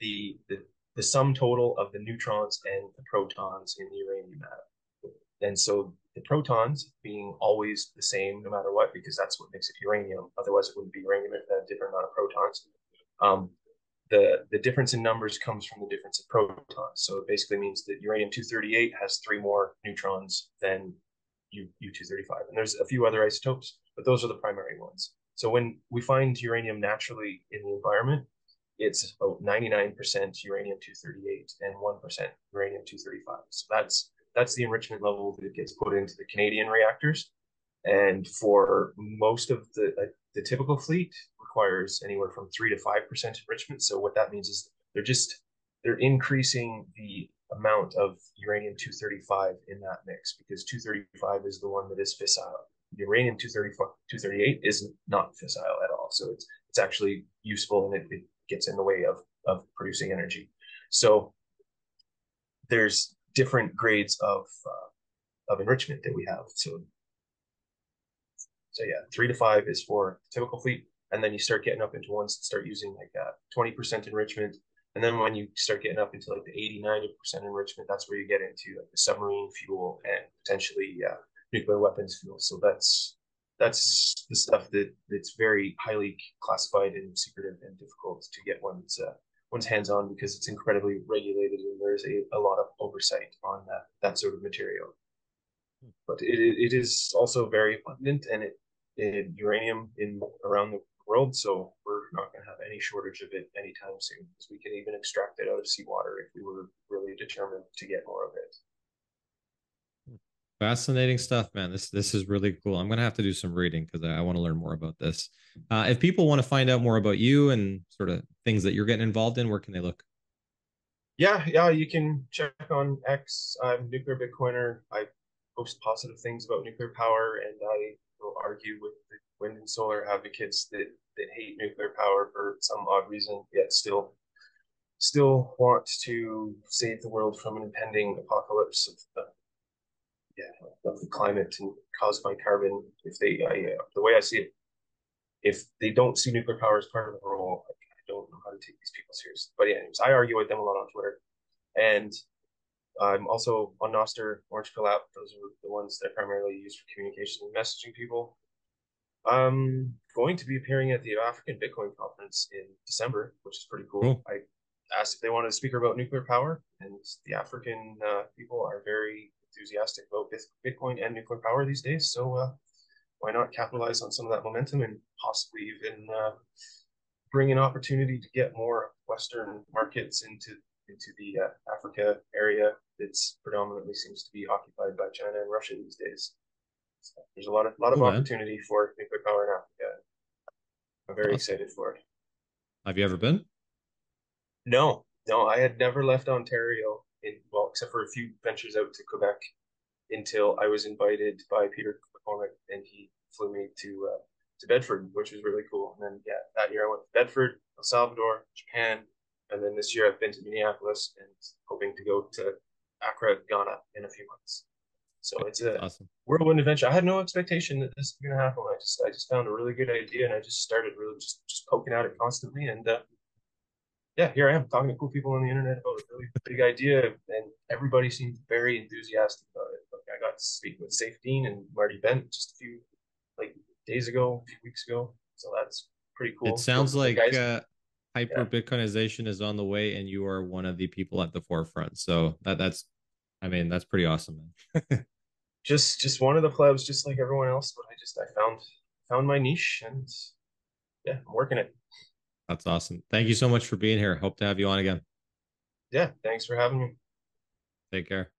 the, the, the sum total of the neutrons and the protons in the uranium atom. And so the protons being always the same no matter what, because that's what makes it uranium. Otherwise, it wouldn't be uranium if it had a different amount of protons. Um, The, the difference in numbers comes from the difference in protons. So it basically means that uranium two thirty-eight has three more neutrons than U two thirty-five. And there's a few other isotopes, but those are the primary ones. So when we find uranium naturally in the environment, it's about ninety-nine percent uranium two thirty-eight and one percent uranium two thirty-five. So that's, that's the enrichment level that gets put into the Canadian reactors. And for most of the, uh, the typical fleet, requires anywhere from three to five percent enrichment. So what that means is they're just they're increasing the amount of uranium two thirty-five in that mix, because two thirty-five is the one that is fissile. Uranium two thirty-eight is not fissile at all, so it's it's actually useful, and it, it gets in the way of of producing energy. So there's different grades of uh, of enrichment that we have. So so yeah, three to five is for typical fleet. And then you start getting up into ones that start using like uh, twenty percent enrichment. And then when you start getting up into like the eighty, ninety percent enrichment, that's where you get into like the submarine fuel and potentially uh, nuclear weapons fuel. So that's that's the stuff that that's very highly classified and secretive and difficult to get one's uh, one's hands on, because it's incredibly regulated and there's a, a lot of oversight on that that sort of material. But it it is also very abundant, and it, it uranium in around the world, so we're not going to have any shortage of it anytime soon, because we can even extract it out of seawater if we were really determined to get more of it. Fascinating stuff, man. This this is really cool. I'm going to have to do some reading, because I, I want to learn more about this. Uh, if people want to find out more about you and sort of things that you're getting involved in, where can they look? Yeah, yeah, you can check on X. I'm Nuclear Bitcoiner. I post positive things about nuclear power, and I will argue with the wind and solar advocates that that hate nuclear power for some odd reason, yet still still want to save the world from an impending apocalypse of the yeah of the climate and caused by carbon. If they, I, uh, the way I see it, if they don't see nuclear power as part of the role, like, I don't know how to take these people seriously. But yeah, anyways, I argue with them a lot on Twitter, and I'm also on Nostr, Orange Pill app. Those are the ones that I primarily use for communication and messaging people. I'm going to be appearing at the African Bitcoin conference in December, which is pretty cool. cool. I asked if they wanted to speak about nuclear power, and the African uh, people are very enthusiastic about Bitcoin and nuclear power these days. So uh, why not capitalize on some of that momentum and possibly even uh, bring an opportunity to get more Western markets into into the uh, Africa area that's predominantly seems to be occupied by China and Russia these days. So there's a lot of lot of oh, opportunity for nuclear power in Africa. I'm very awesome. excited for it. Have you ever been? No, no, I had never left Ontario, in, well, except for a few ventures out to Quebec, until I was invited by Peter McCormick, and he flew me to uh, to Bedford, which was really cool. And then, yeah, that year I went to Bedford, El Salvador, Japan, and then this year I've been to Minneapolis and hoping to go to Accra, Ghana, in a few months. So it's a awesome. whirlwind adventure. I had no expectation that this was going to happen. I just, I just found a really good idea, and I just started really just, just poking at it constantly. And uh, yeah, here I am talking to cool people on the internet about a really big idea, and everybody seemed very enthusiastic about it. Like, I got to speak with Safedean and Marty Bent just a few like days ago, a few weeks ago. So that's pretty cool. It sounds cool. like uh, hyper Bitcoinization yeah. is on the way, and you are one of the people at the forefront. So that that's, I mean, that's pretty awesome, man. Just, just one of the plebs, just like everyone else. But I just, I found, found my niche, and yeah, I'm working it. That's awesome. Thank you so much for being here. Hope to have you on again. Yeah, thanks for having me. Take care.